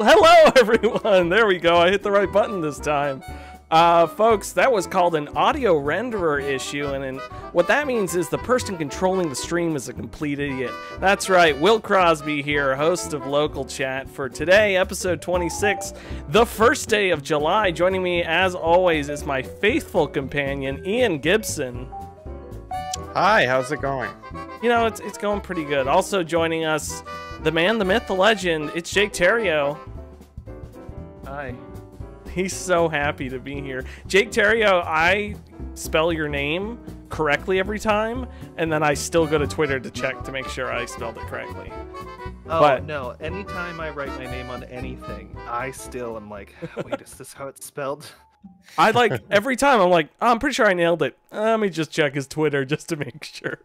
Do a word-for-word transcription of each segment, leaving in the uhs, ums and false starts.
Hello, everyone. There we go. I hit the right button this time. Uh, folks, that was called an audio renderer issue, and, and what that means is the person controlling the stream is a complete idiot. That's right, Will Crosby here, host of Local Chat for today, episode twenty-six, the first day of July. Joining me, as always, is my faithful companion, Ian Gibson. Hi, how's it going? You know, it's, it's going pretty good. Also joining us, the man, the myth, the legend, it's Jake Theriault. Hi. He's so happy to be here. Jake Theriault, I spell your name correctly every time, and then I still go to Twitter to check to make sure I spelled it correctly. Oh, but no. Anytime I write my name on anything, I still am like, wait, is this how it's spelled? I like, every time I'm like, oh, I'm pretty sure I nailed it. Let me just check his Twitter just to make sure.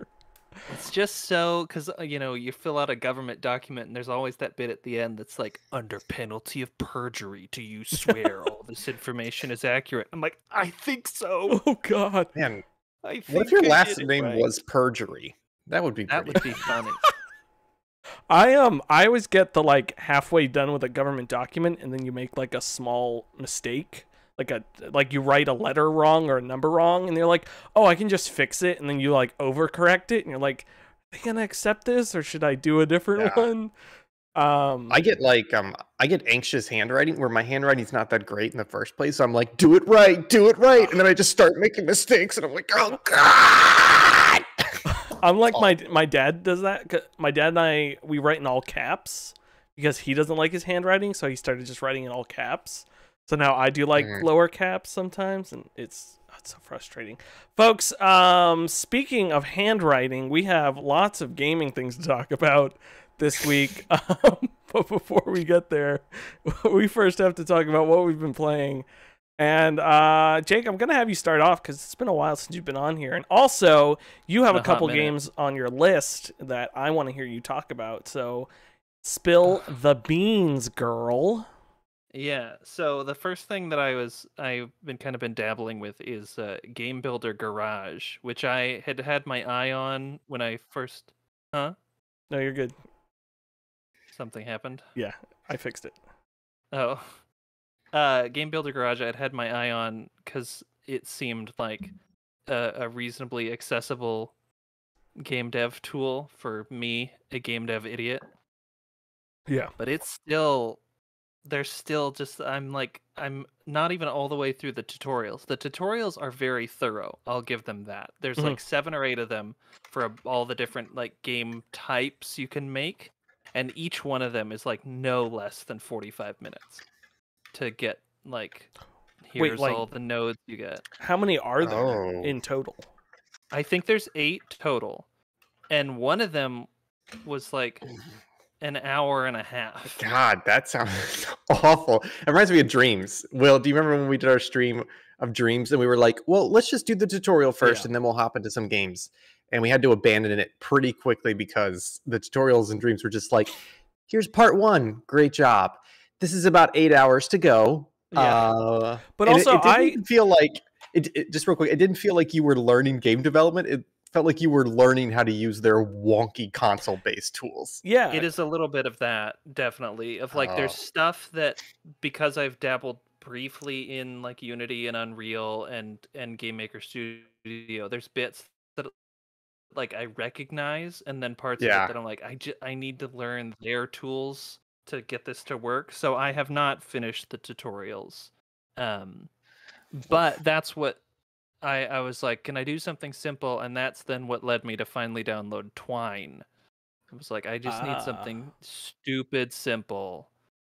It's just so, because, you know, you fill out a government document and there's always that bit at the end that's like, under penalty of perjury, do you swear all this information is accurate? I'm like, I think so. Oh, God. Man, I think what if your I last name right. was perjury? That would be That pretty. would be funny. I um, I always get the, like, halfway done with a government document and then you make, like, a small mistake. Like a like you write a letter wrong or a number wrong, and they're like, oh, I can just fix it, and then you like overcorrect it, and you're like, are they gonna accept this or should I do a different yeah. one? Um, I get like um I get anxious handwriting where my handwriting's not that great in the first place, so I'm like, do it right, do it right, and then I just start making mistakes, and I'm like, oh God. I'm like oh. my my dad does that. My dad and I we write in all caps because he doesn't like his handwriting, so he started just writing in all caps. So now I do like mm-hmm. lower caps sometimes, and it's, it's so frustrating. Folks, um, speaking of handwriting, we have lots of gaming things to talk about this week. um, but before we get there, we first have to talk about what we've been playing. And uh, Jake, I'm going to have you start off because it's been a while since you've been on here. And also, you have a, a couple games on your list that I want to hear you talk about. So spill the beans, girl. Yeah, so the first thing that I was I've been kind of been dabbling with is uh, Game Builder Garage, which I had had my eye on when I first. Huh? No, you're good. Something happened. Yeah, I fixed it. Oh, uh, Game Builder Garage. I'd had my eye on because it seemed like a, a reasonably accessible game dev tool for me, a game dev idiot. Yeah, but it's still. There's still just I'm like I'm not even all the way through the tutorials. The tutorials are very thorough. I'll give them that. There's mm-hmm. like seven or eight of them for a, all the different like game types you can make, and each one of them is like no less than forty-five minutes to get like here's Wait, like, all the nodes you get. How many are there oh. in total? I think there's eight total, and one of them was like. An hour and a half. God, that sounds awful. It reminds me of Dreams. Will, do you remember when we did our stream of Dreams and we were like, well, let's just do the tutorial first yeah. and then we'll hop into some games. And we had to abandon it pretty quickly because the tutorials and Dreams were just like, here's part one. Great job. This is about eight hours to go. Yeah. Uh, but also, it, it didn't I feel like, it, it, just real quick, it didn't feel like you were learning game development. It, felt like you were learning how to use their wonky console-based tools. Yeah, it is a little bit of that, definitely. Of like, oh. there's stuff that because I've dabbled briefly in like Unity and Unreal and and Game Maker Studio, there's bits that like I recognize, and then parts yeah. of it that I'm like, I just I need to learn their tools to get this to work. So I have not finished the tutorials, um, but that's what. I, I was like, can I do something simple? And that's then what led me to finally download Twine. I was like, I just ah. need something stupid simple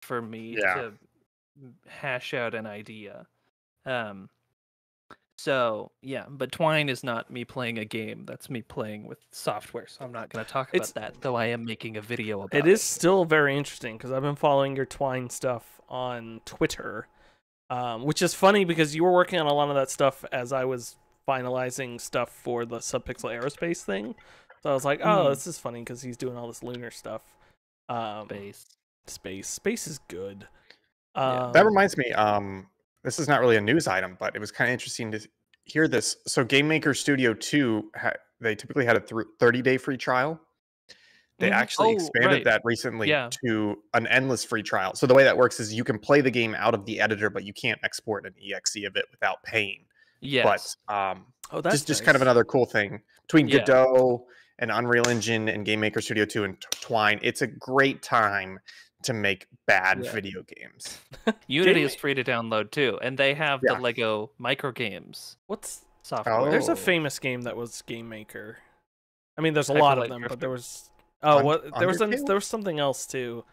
for me yeah. to hash out an idea. Um, so, yeah, but Twine is not me playing a game. That's me playing with software, so I'm not going to talk about it's, that, though I am making a video about it. It is still very interesting, because I've been following your Twine stuff on Twitter. Um, which is funny because you were working on a lot of that stuff as I was finalizing stuff for the Subpixel Aerospace thing. So I was like, oh, mm. this is funny because he's doing all this lunar stuff. Um, space. Space. Space is good. Um, that reminds me, um, this is not really a news item, but it was kind of interesting to hear this. So Game Maker Studio two ha they typically had a thirty day free trial. They actually oh, expanded right. that recently yeah. to an endless free trial. So the way that works is you can play the game out of the editor, but you can't export an E X E of it without paying. Yes. But um, oh, that's just, nice. just kind of another cool thing. Between yeah. Godot and Unreal Engine and Game Maker Studio two and Twine, it's a great time to make bad yeah. video games. Unity is free to download, too. And they have yeah. the Lego micro games. What's software? Oh. There's a famous game that was Game Maker. I mean, there's a I lot of them, but there was... Oh, what well, there was an, there was something else too.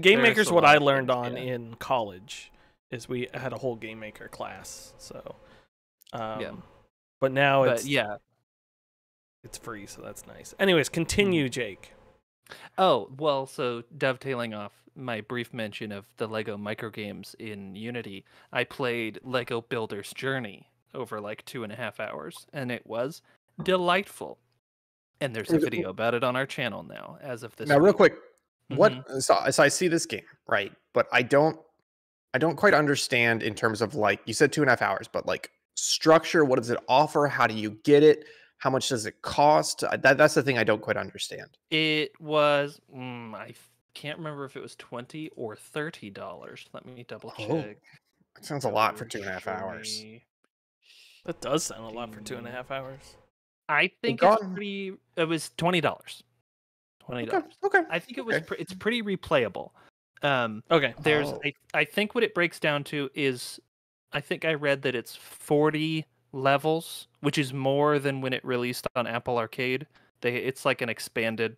Game Maker's what I learned on in college is we had a whole Game Maker class. So, um, yeah. But now it's but, yeah, it's free, so that's nice. Anyways, continue, Jake. Oh well, so dovetailing off my brief mention of the Lego microgames in Unity, I played Lego Builder's Journey over like two and a half hours, and it was delightful. And there's a video about it on our channel now, as of this. Now, week. real quick, what mm-hmm. so, so I see this game, right? But I don't, I don't quite understand in terms of like you said two and a half hours, but like structure. What does it offer? How do you get it? How much does it cost? That that's the thing I don't quite understand. It was mm, I can't remember if it was twenty or thirty dollars. Let me double check. Oh, that sounds a lot for two and a half hours. That does sound a lot for two and a half hours. I think it's pretty, it was twenty dollars. Twenty dollars. Okay, okay. I think it was. Okay. Pre, it's pretty replayable. Um, okay. There's. Oh. I, I think what it breaks down to is, I think I read that it's forty levels, which is more than when it released on Apple Arcade. They. It's like an expanded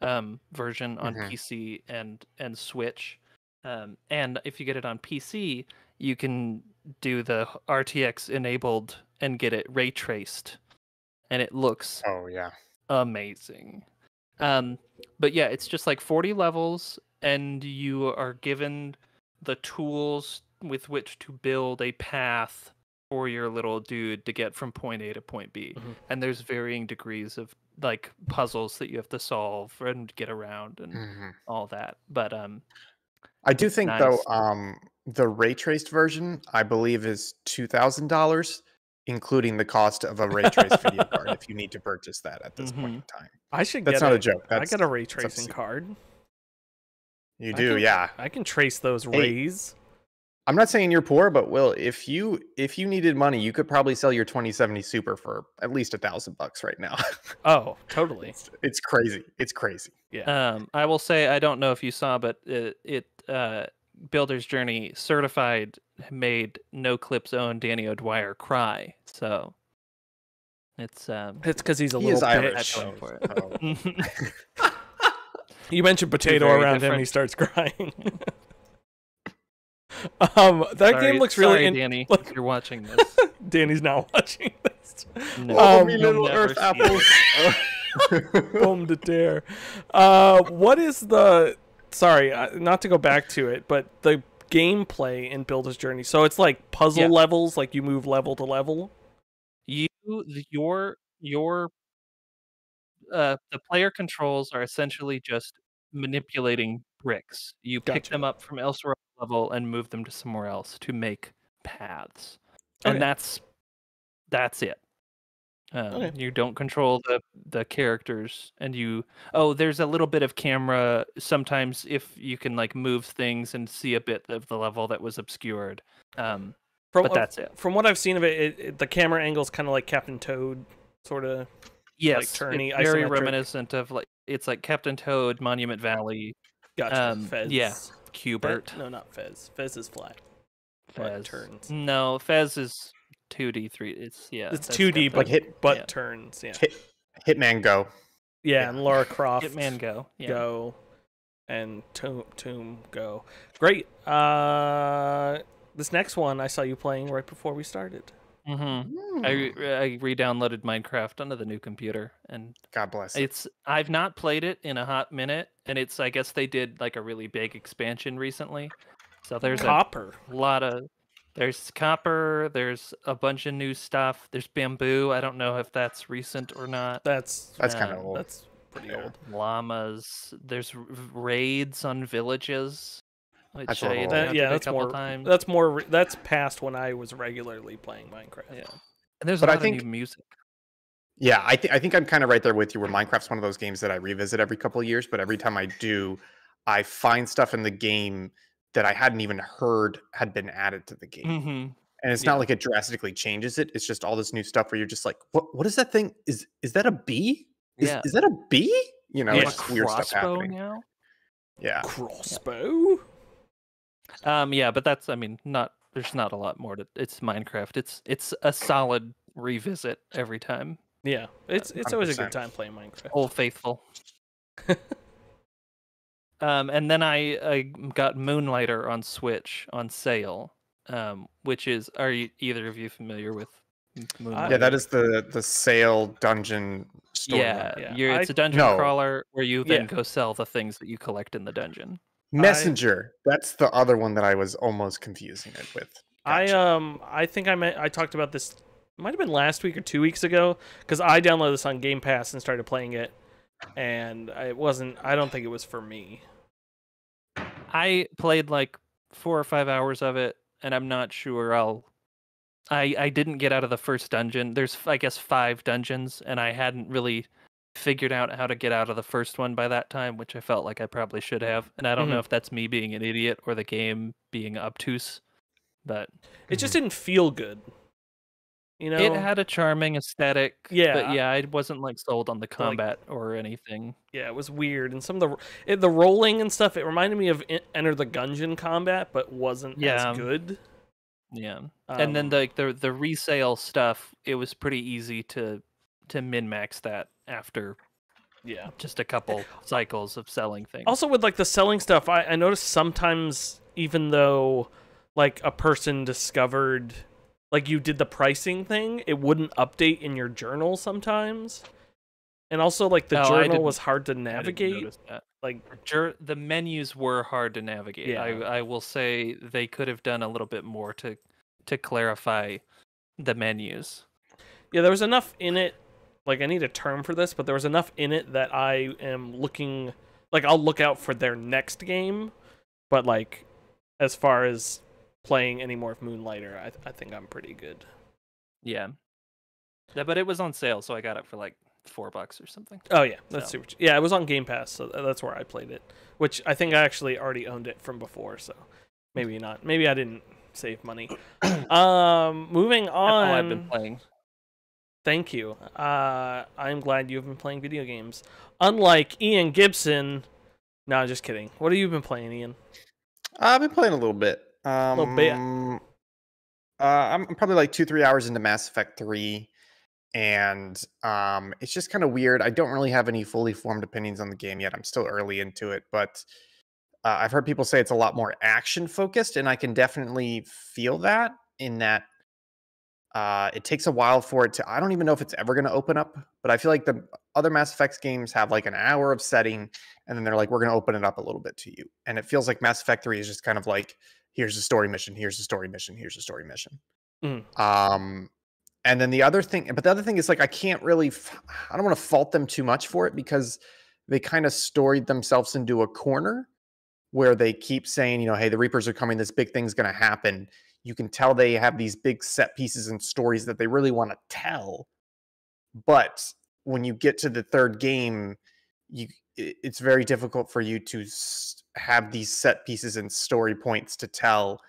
um, version on mm-hmm. P C and and Switch. Um, and if you get it on P C, you can do the R T X enabled and get it ray traced. And it looks oh yeah amazing, um, but yeah, it's just like forty levels, and you are given the tools with which to build a path for your little dude to get from point A to point B. Mm-hmm. And there's varying degrees of like puzzles that you have to solve and get around and mm-hmm. all that. But um, I do think nice. though um, the ray traced version I believe is two thousand dollars. Including the cost of a ray trace video card, if you need to purchase that at this mm-hmm. point in time. I should. That's get not a, a joke. That's, I got a ray tracing card. You do, I can, yeah. I can trace those hey, rays. I'm not saying you're poor, but Will, if you if you needed money, you could probably sell your twenty seventy Super for at least a thousand bucks right now. Oh, totally. It's, it's crazy. It's crazy. Yeah. Um, I will say, I don't know if you saw, but it, it uh, Builder's Journey certified. Made No Clip's own Danny O'Dwyer cry, so it's um it's because he's a he little Irish. For it. Oh. You mentioned potato around different. him, he starts crying. um, that sorry, game looks sorry, really. In Danny, look, if you're watching this. Danny's not watching this. No. Um, me little Earth apples. Boom to tear. Uh, what is the? Sorry, uh, not to go back to it, but the. Gameplay in Builder's Journey, so it's like puzzle yeah. levels, like you move level to level. You, your, your, uh, the player controls are essentially just manipulating bricks. You gotcha. pick them up from elsewhere on the level and move them to somewhere else to make paths, and okay. that's that's it. Um, okay. You don't control the the characters, and you oh, there's a little bit of camera sometimes if you can like move things and see a bit of the level that was obscured. Um, from, but that's it. From what I've seen of it, it, it the camera angle is kind of like Captain Toad, sort of. Yes, like, turny, it's very isometric. Reminiscent of like it's like Captain Toad, Monument Valley. Gotcha. Um, Fez. Yeah, Qbert. Fez? No, not Fez. Fez is flat. Fez turns. No, Fez is. two D, three D, it's yeah. It's two D, but hit butt yeah. turns. Yeah. Hit, Hitman Go. Yeah, yeah, and Lara Croft. Hitman Go. Yeah. Go, and Tomb Tomb Go. Great. Uh, this next one I saw you playing right before we started. Mm-hmm. Mm. I I re-downloaded Minecraft onto the new computer, and God bless. It's I've not played it in a hot minute, and it's I guess they did like a really big expansion recently, so there's copper. A lot of. There's copper, there's a bunch of new stuff. There's bamboo. I don't know if that's recent or not. That's that's um, kind of old. That's pretty yeah. old. Llamas. There's raids on villages. Which that's I that, yeah, that's more times. That's more that's past when I was regularly playing Minecraft. Yeah. And there's but a lot I think, of new music. Yeah, I, th I think I'm kind of right there with you, where Minecraft's one of those games that I revisit every couple of years, but every time I do, I find stuff in the game that I hadn't even heard had been added to the game. Mm-hmm. And it's yeah. not like it drastically changes it. It's just all this new stuff where you're just like, what What is that thing? Is is that a bee? Is, yeah. is that a bee? You know, yeah, it's weird stuff happening. Now? Yeah. Crossbow? Um, yeah, but that's, I mean, not there's not a lot more to it's Minecraft. It's it's a solid revisit every time. Yeah, it's it's one hundred percent. Always a good time playing Minecraft. Old Faithful. um, and then I, I got Moonlighter on Switch on sale, um, which is, are you, either of you familiar with Moonlighter? Yeah, that is the, the sale dungeon story. Yeah, yeah. You're, it's I, a dungeon no. crawler where you then yeah. go sell the things that you collect in the dungeon. Messenger, I, that's the other one that I was almost confusing it with. Gotcha. I um, I think I, meant, I talked about this... It might have been last week or two weeks ago, because I downloaded this on Game Pass and started playing it, and it wasn't. I don't think it was for me. I played like four or five hours of it, and I'm not sure I'll. I I didn't get out of the first dungeon. There's I guess five dungeons, and I hadn't really figured out how to get out of the first one by that time, which I felt like I probably should have. And I don't mm-hmm. know if that's me being an idiot or the game being obtuse, but it just didn't feel good. You know, it had a charming aesthetic, yeah. But yeah, I wasn't like sold on the combat like, or anything. Yeah, it was weird, and some of the it, the rolling and stuff. It reminded me of Enter the Gungeon combat, but wasn't yeah. as good. Yeah, um, and then the, the the resale stuff. It was pretty easy to to min max that after. Yeah, just a couple cycles of selling things. Also, with like the selling stuff, I, I noticed sometimes, even though like a person discovered. Like, you did the pricing thing, it wouldn't update in your journal sometimes. And also, like, the oh, journal was hard to navigate. Like the menus were hard to navigate. Yeah. I, I will say they could have done a little bit more to, to clarify the menus. Yeah, there was enough in it. Like, I need a term for this, but there was enough in it that I am looking... Like, I'll look out for their next game. But, like, as far as... playing any more of Moonlighter, I, th I think I'm pretty good. Yeah. Yeah, but it was on sale, so I got it for like four bucks or something. Oh yeah, that's so. super cheap. Yeah, it was on Game Pass, so that's where I played it. Which I think I actually already owned it from before, so maybe not. Maybe I didn't save money. um, moving on. That's all I've been playing. Thank you. Uh, I'm glad you've been playing video games. Unlike Ian Gibson. No, just kidding. What have you been playing, Ian? I've been playing a little bit. Um, a little bit. Uh, I'm probably like two, three hours into Mass Effect three, and um, it's just kind of weird. I don't really have any fully formed opinions on the game yet. I'm still early into it, but uh, I've heard people say it's a lot more action focused, and I can definitely feel that. In that, uh, it takes a while for it to. I don't even know if it's ever going to open up, but I feel like the other Mass Effect games have like an hour of setting, and then they're like, we're going to open it up a little bit to you, and it feels like Mass Effect three is just kind of like. Here's a story mission. Here's a story mission. Here's a story mission. Mm. Um, and then the other thing, but the other thing is like, I can't really, f I don't want to fault them too much for it, because they kind of storied themselves into a corner where they keep saying, you know, hey, the Reapers are coming. This big thing's going to happen. You can tell they have these big set pieces and stories that they really want to tell. But when you get to the third game, you, it's very difficult for you to have these set pieces and story points to tell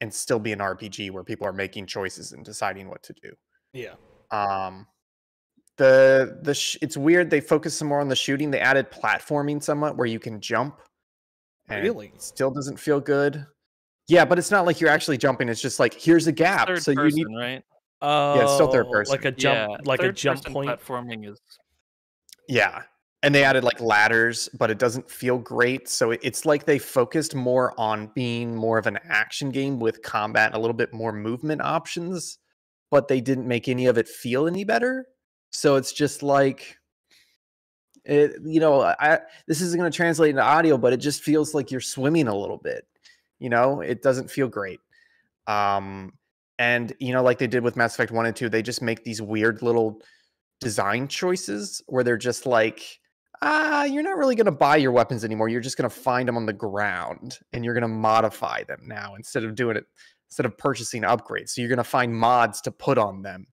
and still be an R P G where people are making choices and deciding what to do. Yeah. Um, the the sh it's weird. They focus some more on the shooting. They added platforming somewhat where you can jump. And really? It still doesn't feel good. Yeah, but it's not like you're actually jumping. It's just like, here's a gap. Third so person, you need right? Oh, yeah, it's still third person. Like a jump, yeah. like third a jump point. Platforming is. Yeah. And they added like ladders, but it doesn't feel great. So it's like they focused more on being more of an action game with combat, a little bit more movement options, but they didn't make any of it feel any better. So it's just like, it, you know, I, this isn't going to translate into audio, but it just feels like you're swimming a little bit. You know, it doesn't feel great. Um, and, you know, like they did with Mass Effect one and two, they just make these weird little design choices where they're just like, ah, you're not really going to buy your weapons anymore. You're just going to find them on the ground, and you're going to modify them now instead of doing it, instead of purchasing upgrades. So you're going to find mods to put on them.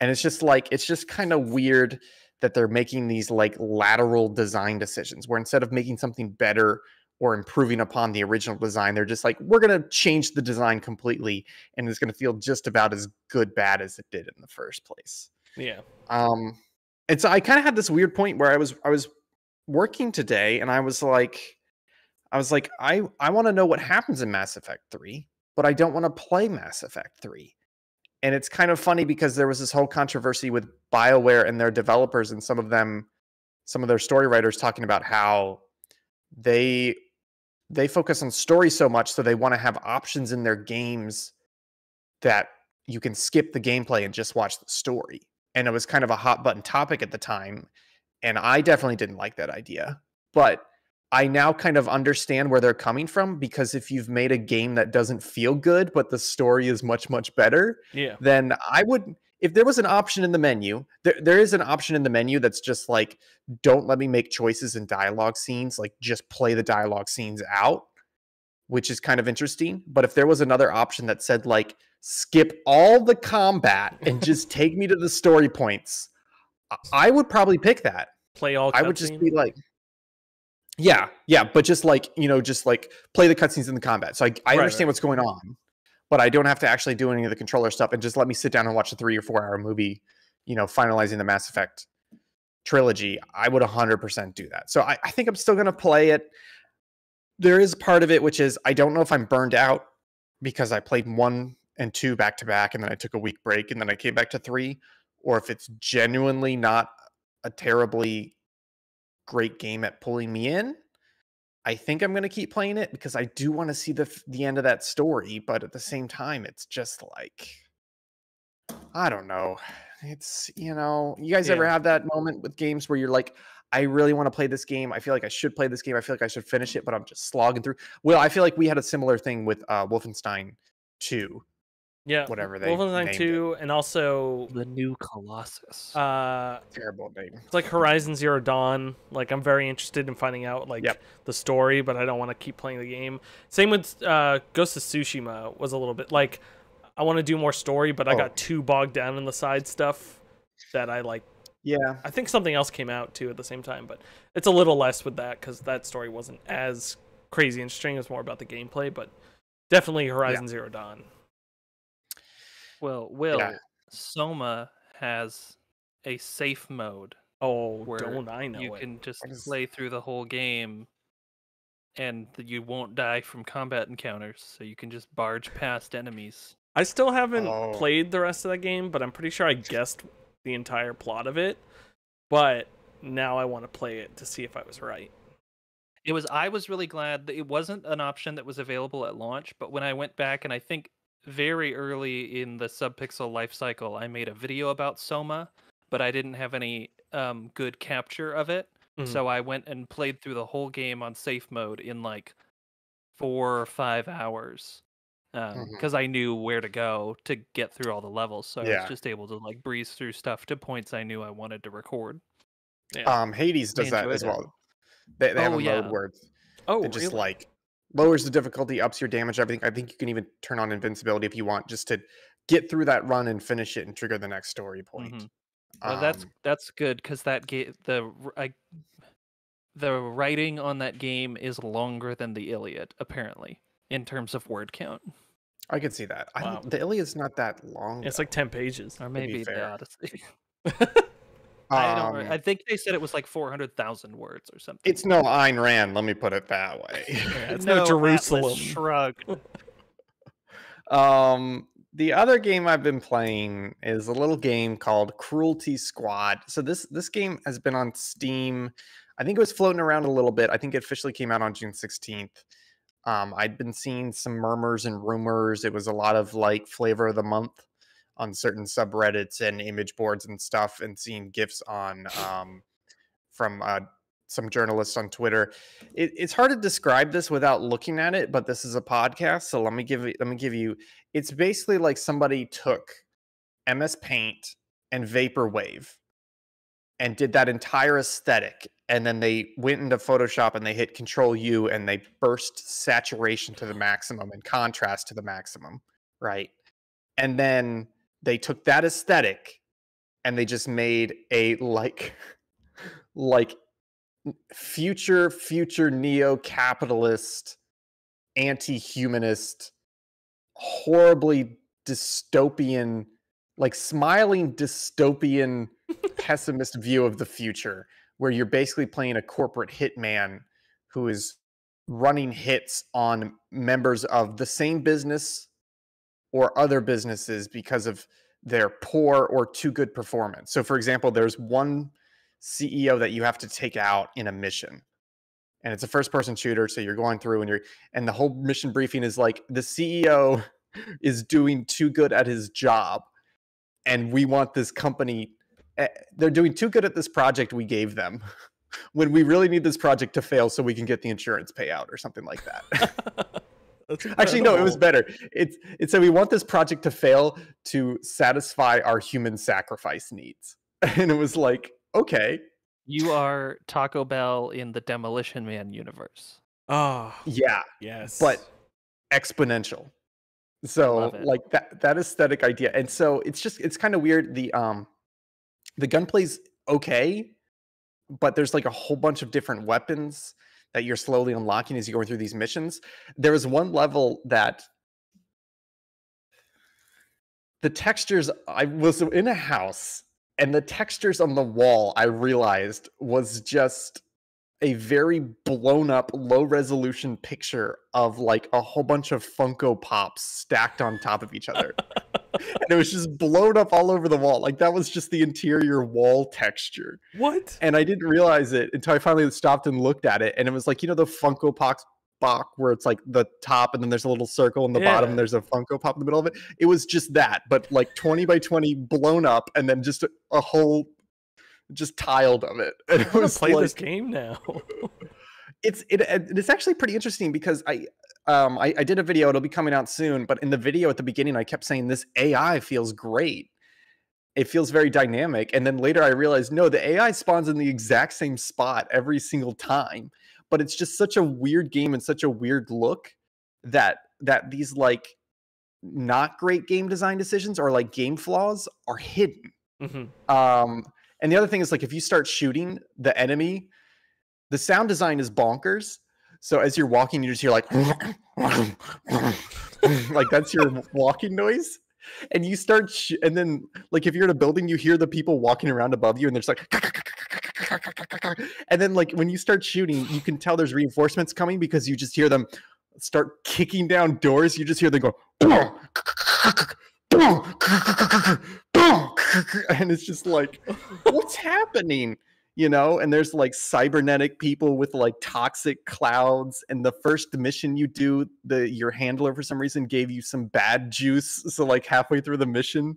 And it's just like, it's just kind of weird that they're making these like lateral design decisions where instead of making something better or improving upon the original design, they're just like, we're going to change the design completely and it's going to feel just about as good bad as it did in the first place. Yeah. Um, and so I kind of had this weird point where I was, I was working today and I was like, I was like, I, I want to know what happens in Mass Effect three, but I don't want to play Mass Effect three. And it's kind of funny because there was this whole controversy with BioWare and their developers and some of them, some of their story writers talking about how they, they focus on story so much. So they want to have options in their games that you can skip the gameplay and just watch the story. And it was kind of a hot button topic at the time. And I definitely didn't like that idea, but I now kind of understand where they're coming from, because if you've made a game that doesn't feel good, but the story is much, much better, yeah. then I would, if there was an option in the menu, there, there is an option in the menu that's just like, don't let me make choices in dialogue scenes, like just play the dialogue scenes out, which is kind of interesting. But if there was another option that said like, skip all the combat and just take me to the story points, I would probably pick that. Play all I would just scene. be like, Yeah, yeah, but just like, you know, just like play the cutscenes in the combat. So I, I right, understand right. what's going on, but I don't have to actually do any of the controller stuff, and just let me sit down and watch a three or four hour movie, you know, finalizing the Mass Effect trilogy. I would one hundred percent do that. So I, I think I'm still going to play it. There is part of it, which is I don't know if I'm burned out because I played one and two back to back, and then I took a week break, and then I came back to three, or if it's genuinely not a terribly great game at pulling me in. I think I'm going to keep playing it because I do want to see the the end of that story, but at the same time it's just like, I don't know. It's, you know, you guys yeah. ever have that moment with games where you're like, I really want to play this game. I feel like I should play this game. I feel like I should finish it, but I'm just slogging through. Well, I feel like we had a similar thing with uh Wolfenstein two. Yeah. Whatever they Wolfenstein two it. And also the new Colossus. Uh terrible name. It's like Horizon Zero Dawn. Like I'm very interested in finding out like yep. the story, but I don't want to keep playing the game. Same with uh Ghost of Tsushima was a little bit like I want to do more story, but oh. I got too bogged down in the side stuff that I like Yeah. I think something else came out too at the same time, but it's a little less with that cuz that story wasn't as crazy interesting. It was more about the gameplay, but definitely Horizon yeah. Zero Dawn. Well, Will, yeah. Soma has a safe mode. Oh, where don't I know you it. can just is... play through the whole game and you won't die from combat encounters, so you can just barge past enemies. I still haven't oh. played the rest of the game, but I'm pretty sure I guessed the entire plot of it. But now I want to play it to see if I was right. It was. I was really glad that it wasn't an option that was available at launch, but when I went back and I think... very early in the Subpixel life cycle, I made a video about Soma, but I didn't have any um, good capture of it. Mm-hmm. So I went and played through the whole game on safe mode in like four or five hours because um, mm-hmm. I knew where to go to get through all the levels. So yeah. I was just able to like breeze through stuff to points I knew I wanted to record. Yeah. Um, Hades does that as well. It. They, they have oh, a mode yeah. where oh, they just really? like lowers the difficulty, ups your damage, everything. I think you can even turn on invincibility if you want, just to get through that run and finish it and trigger the next story point. Mm-hmm. Well, um, that's that's good because that ga- the I, the writing on that game is longer than the Iliad, apparently, in terms of word count. I could see that. Wow. I don't, the Iliad's not that long. It's though. like ten pages, or maybe the Odyssey. I don't. Um, I think they said it was like four hundred thousand words or something. It's no Ayn Rand. Let me put it that way. Yeah, it's no, no Jerusalem. Atlas Shrugged. um, the other game I've been playing is a little game called Cruelty Squad. So this this game has been on Steam. I think it was floating around a little bit. I think it officially came out on June sixteenth. Um, I'd been seeing some murmurs and rumors. It was a lot of like flavor of the month on certain subreddits and image boards and stuff, and seeing GIFs on um, from uh, some journalists on Twitter. It, it's hard to describe this without looking at it, but this is a podcast, so let me give let me give you. It's basically like somebody took M S Paint and Vaporwave and did that entire aesthetic, and then they went into Photoshop and they hit Control U and they burst saturation to the maximum and contrast to the maximum, right? And then they took that aesthetic and they just made a like like future future neo-capitalist, anti-humanist, horribly dystopian, like smiling dystopian pessimist view of the future, where you're basically playing a corporate hitman who is running hits on members of the same business or other businesses because of their poor or too good performance. So for example, there's one C E O that you have to take out in a mission, and it's a first person shooter. So you're going through and you're, and the whole mission briefing is like, the C E O is doing too good at his job, and we want this company, they're doing too good at this project we gave them, when we really need this project to fail so we can get the insurance payout or something like that. Actually, no, it was better. It's, it's so we want this project to fail to satisfy our human sacrifice needs. And it was like, okay. You are Taco Bell in the Demolition Man universe. Oh, yeah. Yes. But exponential. So like that, that aesthetic idea. And so it's just, it's kind of weird. The, um, the gunplay's okay, but there's like a whole bunch of different weapons that you're slowly unlocking as you're going through these missions. There was one level that the textures, I was in a house, and the textures on the wall, I realized, was just a very blown up, low resolution picture of like a whole bunch of Funko Pops stacked on top of each other. And it was just blown up all over the wall. Like, that was just the interior wall texture. What? And I didn't realize it until I finally stopped and looked at it. And it was like, you know, the Funko Pops box where it's like the top and then there's a little circle in the yeah. bottom and there's a Funko Pop in the middle of it. It was just that, but like twenty by twenty blown up, and then just a, a whole just tiled of it. And I'm it was play like, this game now. It's it it's actually pretty interesting because I um I, I did a video, it'll be coming out soon, but in the video at the beginning I kept saying this A I feels great. It feels very dynamic. And then later I realized, no, the A I spawns in the exact same spot every single time. But it's just such a weird game and such a weird look that that these like not great game design decisions or like game flaws are hidden. Mm-hmm. Um and the other thing is, like, if you start shooting the enemy, the sound design is bonkers. So as you're walking, you just hear like, like that's your walking noise. And you start, sh and then like if you're in a building, you hear the people walking around above you, and they're just like, and then like when you start shooting, you can tell there's reinforcements coming because you just hear them start kicking down doors. You just hear them go, and it's just like, what's happening? You know, and there's like cybernetic people with like toxic clouds. And the first mission you do, the your handler for some reason gave you some bad juice. So like halfway through the mission,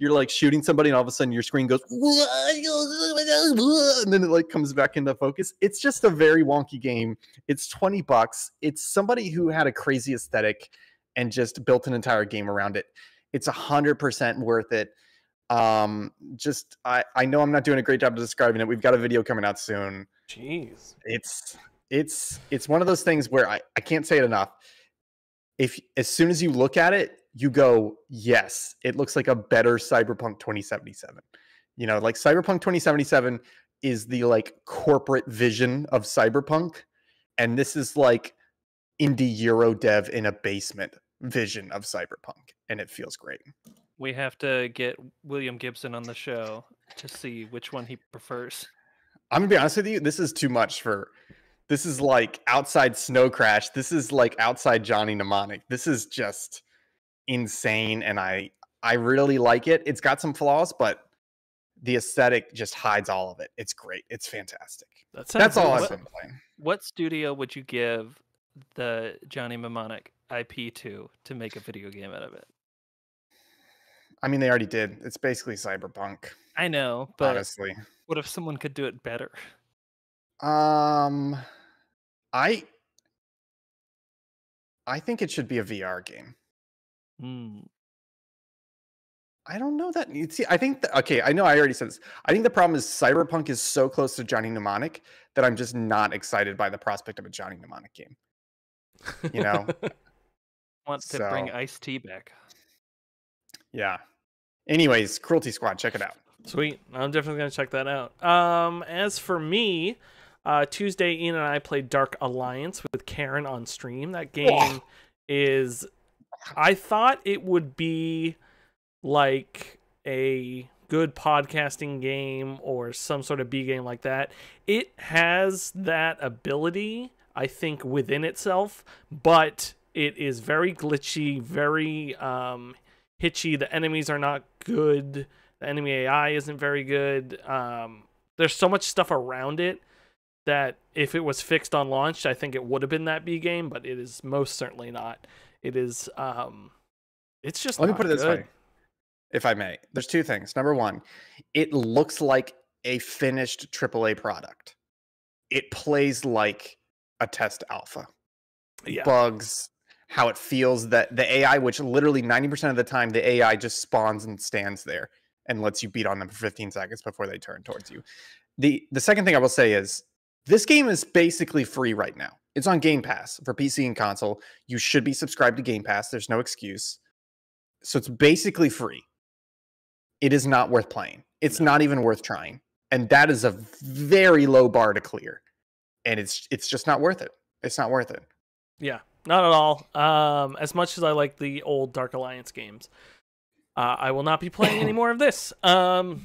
you're like shooting somebody, and all of a sudden your screen goes, and then it like comes back into focus. It's just a very wonky game. It's twenty bucks. It's somebody who had a crazy aesthetic and just built an entire game around it. It's a hundred percent worth it. Um, just, I, I know I'm not doing a great job of describing it. We've got a video coming out soon. Jeez. It's, it's, it's one of those things where I, I can't say it enough. If, as soon as you look at it, you go, yes, it looks like a better Cyberpunk twenty seventy-seven. You know, like Cyberpunk twenty seventy-seven is the like corporate vision of Cyberpunk. And this is like indie Euro dev in a basement vision of Cyberpunk. And it feels great. We have to get William Gibson on the show to see which one he prefers. I'm going to be honest with you. This is too much for... This is like outside Snow Crash. This is like outside Johnny Mnemonic. This is just insane, and I, I really like it. It's got some flaws, but the aesthetic just hides all of it. It's great. It's fantastic. That That's all I've been playing. What studio would you give the Johnny Mnemonic I P to to make a video game out of it? I mean, they already did. It's basically Cyberpunk. I know, but honestly, what if someone could do it better? Um, I, I think it should be a V R game. Mm. I don't know that. See, I think the, okay. I know I already said this. I think the problem is Cyberpunk is so close to Johnny Mnemonic that I'm just not excited by the prospect of a Johnny Mnemonic game. You know, wants to so. bring Ice-T back. Yeah. Anyways, Cruelty Squad, check it out. Sweet. I'm definitely going to check that out. Um, as for me, uh, Tuesday, Ian and I played Dark Alliance with Karen on stream. That game yeah. is... I thought it would be like a good podcasting game or some sort of B game like that. It has that ability, I think, within itself, but it is very glitchy, very um, hitchy. The enemies are not good. The enemy A I isn't very good. Um, there's so much stuff around it that if it was fixed on launch, I think it would have been that B game, but it is most certainly not. It is, um, it's just, let me put it this way, if I may. There's two things. Number one, it looks like a finished triple A product. It plays like a test alpha. Yeah. Bugs, how it feels, that the A I, which literally ninety percent of the time, the A I just spawns and stands there and lets you beat on them for fifteen seconds before they turn towards you. The, the second thing I will say is this game is basically free right now. It's on Game Pass for P C and console. You should be subscribed to Game Pass. There's no excuse. So it's basically free. It is not worth playing. It's no. not even worth trying. And that is a very low bar to clear. And it's it's just not worth it. It's not worth it. Yeah, not at all. Um, as much as I like the old Dark Alliance games, uh, I will not be playing any more of this. Um,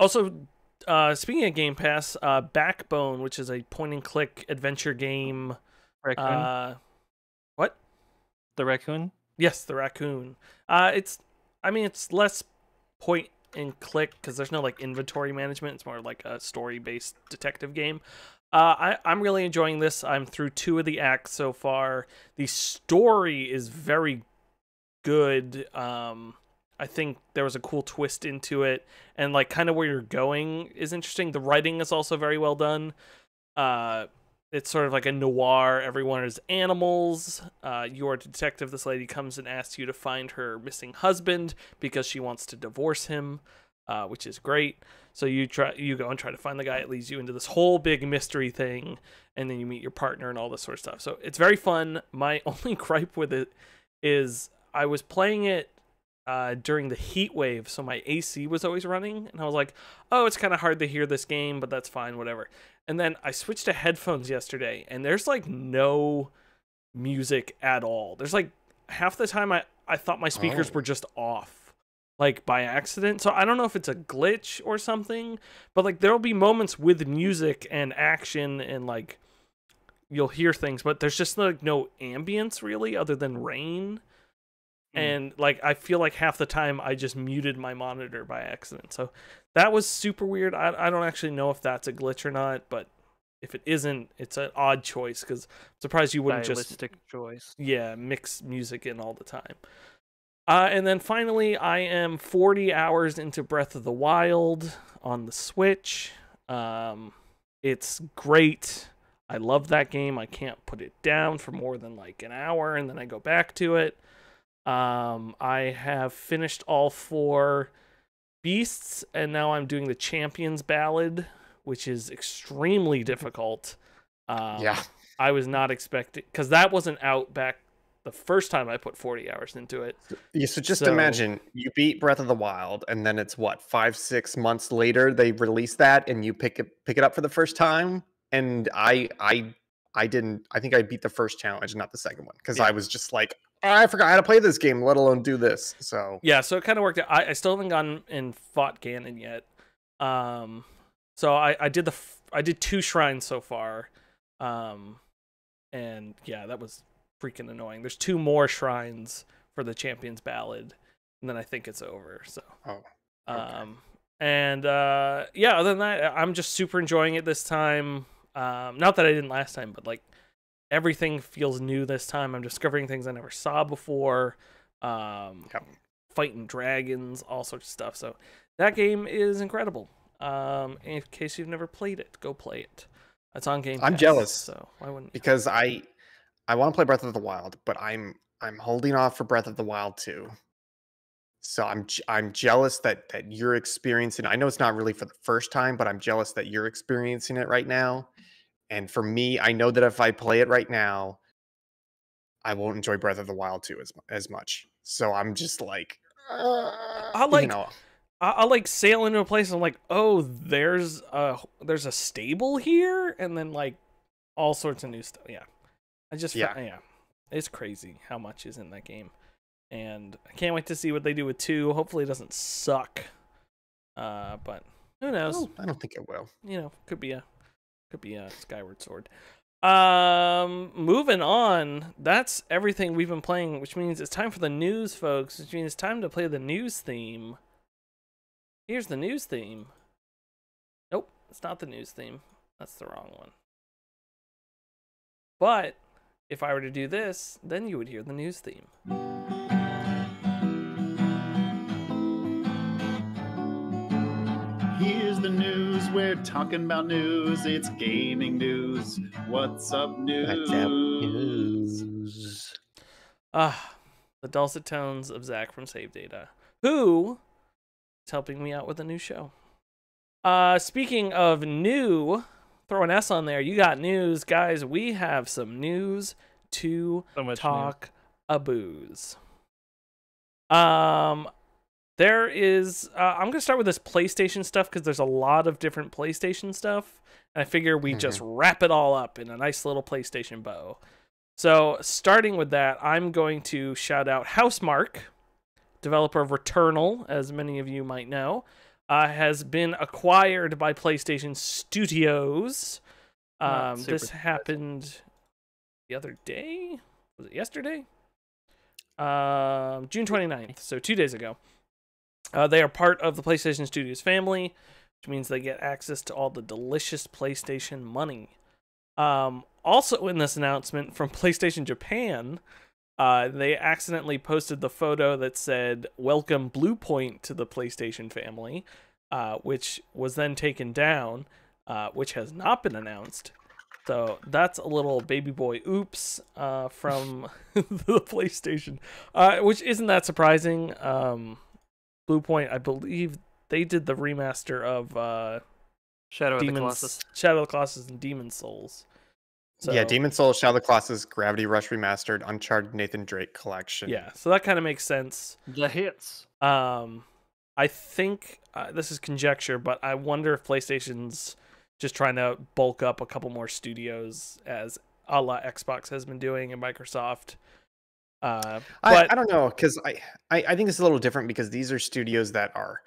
also... Uh, speaking of Game Pass, uh, Backbone, which is a point-and-click adventure game. Raccoon? Uh, what? The Raccoon? Yes, the Raccoon. Uh, it's, I mean, it's less point-and-click because there's no, like, inventory management. It's more like a story-based detective game. Uh, I, I'm really enjoying this. I'm through two of the acts so far. The story is very good. Um... I think there was a cool twist into it, and like kind of where you're going is interesting. The writing is also very well done. Uh, it's sort of like a noir. Everyone is animals. Uh, you are a detective. This lady comes and asks you to find her missing husband because she wants to divorce him, uh, which is great. So you try, you go and try to find the guy. It leads you into this whole big mystery thing, and then you meet your partner and all this sort of stuff. So it's very fun. My only gripe with it is I was playing it Uh, during the heat wave, so my A C was always running, and I was like, oh, it's kind of hard to hear this game, but that's fine, whatever. And then I switched to headphones yesterday, and there's like no music at all. There's like half the time I, I thought my speakers oh. were just off, like by accident. So I don't know if it's a glitch or something, but like there'll be moments with music and action, and like you'll hear things, but there's just like no ambience really other than rain. And like I feel like half the time I just muted my monitor by accident, so that was super weird. I, I don't actually know if that's a glitch or not, but if it isn't, it's an odd choice because I'm surprised you wouldn't Stylistic just choice. Yeah, mix music in all the time. Uh, and then finally, I am forty hours into Breath of the Wild on the Switch. Um, it's great. I love that game. I can't put it down for more than like an hour, and then I go back to it. Um, I have finished all four beasts, and now I'm doing the Champions Ballad, which is extremely difficult. Um, yeah. I was not expecting, because that wasn't out back the first time I put forty hours into it. Yeah, so just so, imagine, you beat Breath of the Wild, and then it's, what, five, six months later, they release that, and you pick it, pick it up for the first time, and I, I, I didn't, I think I beat the first challenge, not the second one, because yeah. I was just like... I forgot how to play this game, let alone do this. So yeah, so it kind of worked out. I, I still haven't gone and fought Ganon yet. Um, so I, I did the I did two shrines so far, um, and yeah, that was freaking annoying. There's two more shrines for the Champions Ballad, and then I think it's over. So oh, okay. um, and uh, yeah, other than that, I'm just super enjoying it this time. Um, not that I didn't last time, but like. Everything feels new this time. I'm discovering things I never saw before. Um, yep. Fighting dragons, all sorts of stuff. So that game is incredible. Um, in case you've never played it, go play it. It's on Game Pass. I'm jealous. So why wouldn't because I I want to play Breath of the Wild, but I'm I'm holding off for Breath of the Wild two. So I'm I'm jealous that that you're experiencing. I know it's not really for the first time, but I'm jealous that you're experiencing it right now. And for me, I know that if I play it right now, I won't enjoy Breath of the Wild two as, as much. So I'm just like... Uh, I like... You know. I, I like sail into a place and I'm like, oh, there's a there's a stable here, and then like all sorts of new stuff. Yeah, I just yeah. yeah, it's crazy how much is in that game, and I can't wait to see what they do with two. Hopefully, it doesn't suck. Uh, but who knows? I don't, I don't think it will. You know, could be a could be a Skyward Sword. Um, moving on. That's everything we've been playing, which means it's time for the news, folks. Which means it's time to play the news theme. Here's the news theme. Nope, it's not the news theme. That's the wrong one. But if I were to do this, then you would hear the news theme. Here's the news, we're talking about news, it's gaming news. What's up, news? What's up, news? Ah, the dulcet tones of Zach from Save Data, who is helping me out with a new show. Uh, speaking of new, throw an S on there, you got news. Guys, we have some news to so talk aboos. Um... There is, uh, I'm going to start with this PlayStation stuff because there's a lot of different PlayStation stuff. And I figure we mm-hmm. just wrap it all up in a nice little PlayStation bow. So starting with that, I'm going to shout out Housemark, developer of Returnal, as many of you might know, uh, has been acquired by PlayStation Studios. Um, this happened special. the other day. Was it yesterday? Uh, June twenty-ninth, so two days ago. Uh, they are part of the PlayStation Studios family, which means they get access to all the delicious PlayStation money. Um, also in this announcement from PlayStation Japan, uh, they accidentally posted the photo that said, "Welcome Blue Point to the PlayStation family," uh, which was then taken down, uh, which has not been announced. So that's a little baby boy oops uh, from the PlayStation, uh, which isn't that surprising. Um Blue Point, I believe they did the remaster of uh, Shadow Demons, of the Colossus, Shadow of the Colossus, and Demon Souls. So, yeah, Demon Souls, Shadow of the Colossus, Gravity Rush remastered, Uncharted Nathan Drake collection. Yeah, so that kind of makes sense. The hits. Um, I think uh, this is conjecture, but I wonder if PlayStation's just trying to bulk up a couple more studios, as a la Xbox has been doing, and Microsoft. Uh, but... I, I don't know, because I, I, I think it's a little different because these are studios that are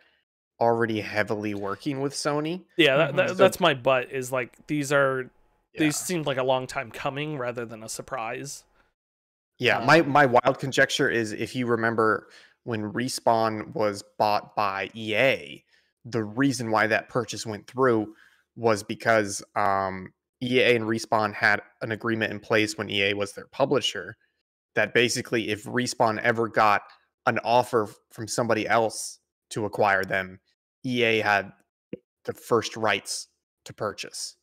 already heavily working with Sony. Yeah, that, that, so... that's my butt is like these are yeah. these seemed like a long time coming rather than a surprise. Yeah, um, my, my wild conjecture is if you remember when Respawn was bought by E A, the reason why that purchase went through was because um, E A and Respawn had an agreement in place when E A was their publisher. That basically, if Respawn ever got an offer from somebody else to acquire them, E A had the first rights to purchase.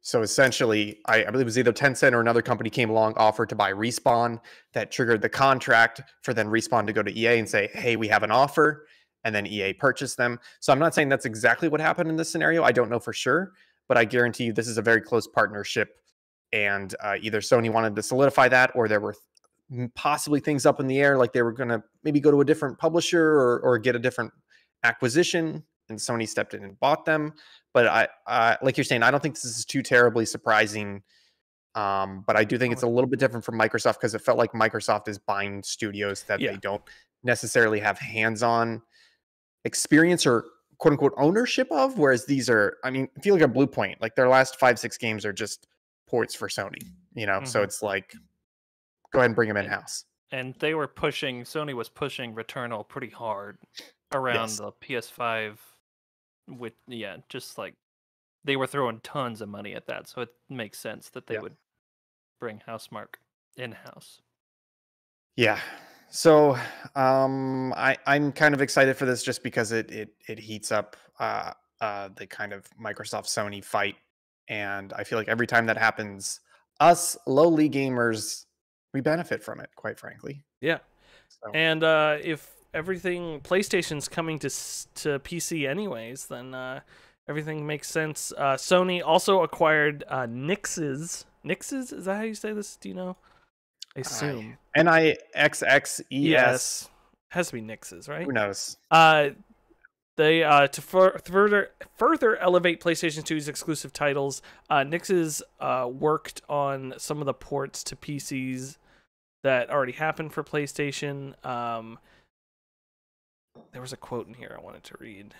So essentially, I, I believe it was either Tencent or another company came along, offered to buy Respawn. That triggered the contract for then Respawn to go to E A and say, hey, we have an offer. And then E A purchased them. So I'm not saying that's exactly what happened in this scenario. I don't know for sure, but I guarantee you this is a very close partnership. And uh, either Sony wanted to solidify that or there were th possibly things up in the air, like they were going to maybe go to a different publisher or, or get a different acquisition, and Sony stepped in and bought them. But I, uh, like you're saying, I don't think this is too terribly surprising. Um, but I do think it's a little bit different from Microsoft because it felt like Microsoft is buying studios that yeah. they don't necessarily have hands-on experience or quote unquote ownership of. Whereas these are, I mean, I feel like a Blue Point, like their last five, six games are just ports for Sony, you know? Mm-hmm. So it's like, go ahead and bring them in house. And they were pushing, Sony was pushing Returnal pretty hard around yes. the P S five with, yeah, just like they were throwing tons of money at that. So it makes sense that they yeah. would bring Housemark in house. Yeah. So um, I, I'm kind of excited for this just because it, it, it heats up uh, uh, the kind of Microsoft Sony fight. And I feel like every time that happens, us lowly gamers, we benefit from it, quite frankly. Yeah. So. And uh, if everything PlayStation's coming to to P C anyways, then uh, everything makes sense. Uh, Sony also acquired uh, Nixes. Nixes? Is that how you say this? Do you know? I assume. Uh, N I X X E S. Yes. Has to be Nixes, right? Who knows? Uh, They uh, to fur further further elevate PlayStation two's exclusive titles. Uh, Nix's uh, worked on some of the ports to P Cs that already happened for PlayStation. Um, there was a quote in here I wanted to read.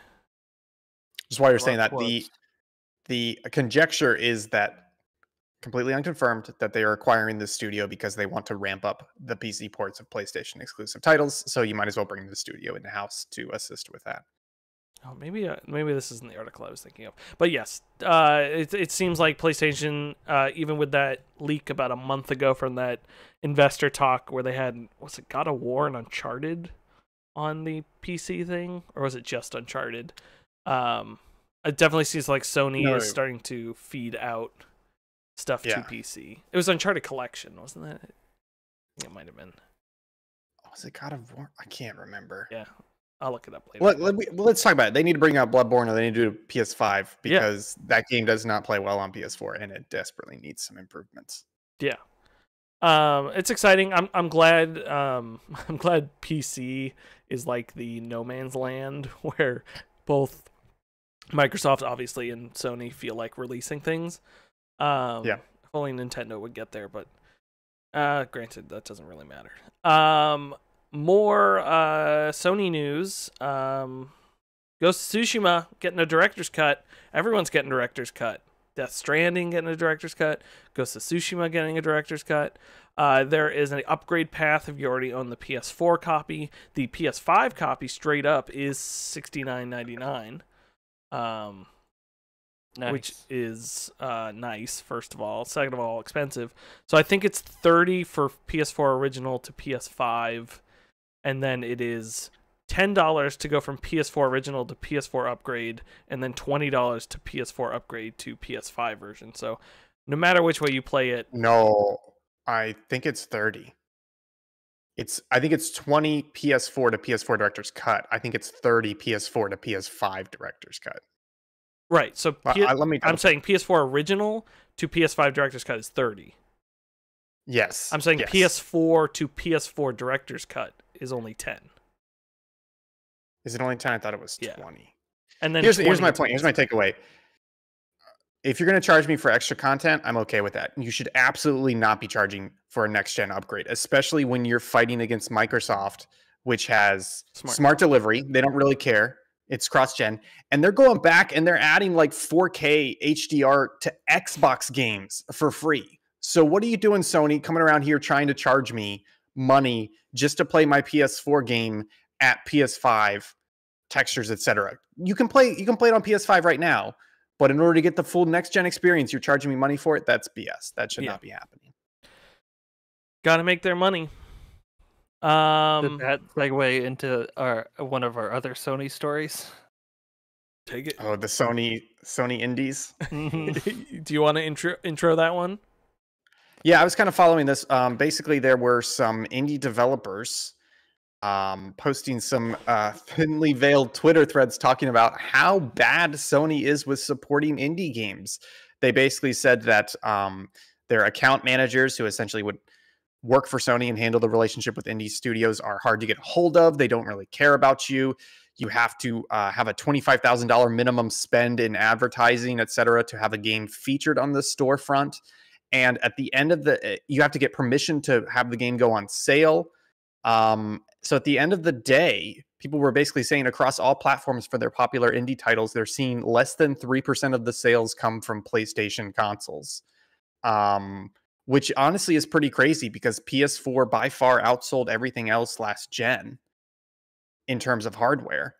Just while you're saying that, the the conjecture is that, completely unconfirmed, that they are acquiring this studio because they want to ramp up the P C ports of PlayStation exclusive titles. So you might as well bring the studio in house to assist with that. Oh, maybe uh, maybe this isn't the article I was thinking of, but yes, uh, it it seems like PlayStation, uh, even with that leak about a month ago from that investor talk where they had, what's it, God of War and Uncharted on the P C thing, or was it just Uncharted? Um, it definitely seems like Sony no. is starting to feed out stuff yeah. to P C. It was Uncharted Collection, wasn't that? I think it might have been. Was it God of War? I can't remember. Yeah. I'll look it up later. Let, let me, well, let's talk about it. They need to bring out Bloodborne, or they need to do P S five, because yeah. that game does not play well on P S four, and it desperately needs some improvements. Yeah, um, it's exciting. I'm I'm glad. Um, I'm glad P C is like the no man's land where both Microsoft, obviously, and Sony feel like releasing things. Um, yeah, if only Nintendo would get there, but uh, granted, that doesn't really matter. Um. More uh, Sony news. Um, Ghost of Tsushima getting a director's cut. Everyone's getting director's cut. Death Stranding getting a director's cut. Ghost of Tsushima getting a director's cut. Uh, there is an upgrade path if you already own the P S four copy. The P S five copy straight up is sixty-nine ninety-nine, um, nice. Which is uh, nice, first of all. Second of all, expensive. So I think it's thirty dollars for P S four original to P S five. And then it is ten dollars to go from P S four original to P S four upgrade, and then twenty dollars to P S four upgrade to P S five version. So no matter which way you play it. No, I think it's thirty. It's I think it's twenty P S four to P S four director's cut. I think it's thirty P S four to P S five director's cut. Right. So well, P I, let me I'm saying P S four original to P S five director's cut is thirty. Yes. I'm saying yes. P S four to P S four director's cut is only ten. Is it only ten? I thought it was yeah. twenty. And then here's, here's my point. Here's my takeaway. If you're going to charge me for extra content, I'm okay with that. You should absolutely not be charging for a next-gen upgrade, especially when you're fighting against Microsoft, which has smart, smart delivery. They don't really care. It's cross-gen. And they're going back and they're adding like four K H D R to Xbox games for free. So what are you doing, Sony, coming around here trying to charge me money just to play my P S four game at P S five textures, et cetera. You can play you can play it on P S five right now, but in order to get the full next gen experience, you're charging me money for it. That's B S. That should yeah. not be happening. Gotta make their money. Um, Did that segue into our one of our other Sony stories? Take it. Oh, the Sony Sony Indies. Do you want to intro intro that one? Yeah, I was kind of following this. Um, basically, there were some indie developers um, posting some uh, thinly veiled Twitter threads talking about how bad Sony is with supporting indie games. They basically said that um, their account managers, who essentially would work for Sony and handle the relationship with indie studios, are hard to get a hold of. They don't really care about you. You have to uh, have a twenty-five thousand dollar minimum spend in advertising, et cetera, to have a game featured on the storefront. And at the end of the, you have to get permission to have the game go on sale. Um, so at the end of the day, people were basically saying across all platforms for their popular indie titles, they're seeing less than three percent of the sales come from PlayStation consoles, um, which honestly is pretty crazy because P S four by far outsold everything else last gen in terms of hardware.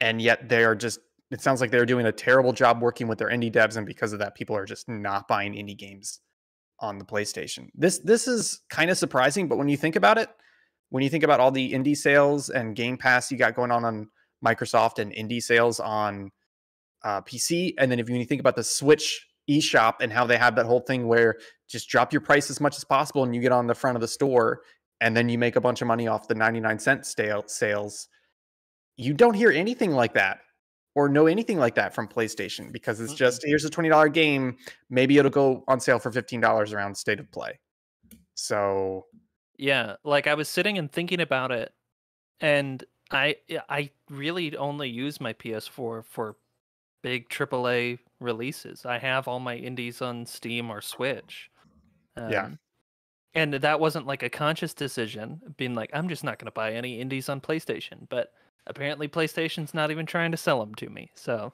And yet they are just, it sounds like they're doing a terrible job working with their indie devs. And because of that, people are just not buying indie games on the PlayStation. This this is kind of surprising, but when you think about it, when you think about all the indie sales and Game Pass you got going on on Microsoft and indie sales on uh, P C, and then if you think about the Switch eShop and how they have that whole thing where just drop your price as much as possible and you get on the front of the store and then you make a bunch of money off the ninety-nine cent sales, you don't hear anything like that or know anything like that from PlayStation because it's just, here's a twenty dollar game. Maybe it'll go on sale for fifteen dollars around State of Play. So yeah, like I was sitting and thinking about it, and I I really only use my P S four for big triple A releases. I have all my indies on Steam or Switch. Um, yeah. And that wasn't like a conscious decision, being like, I'm just not going to buy any indies on PlayStation. But apparently PlayStation's not even trying to sell them to me. So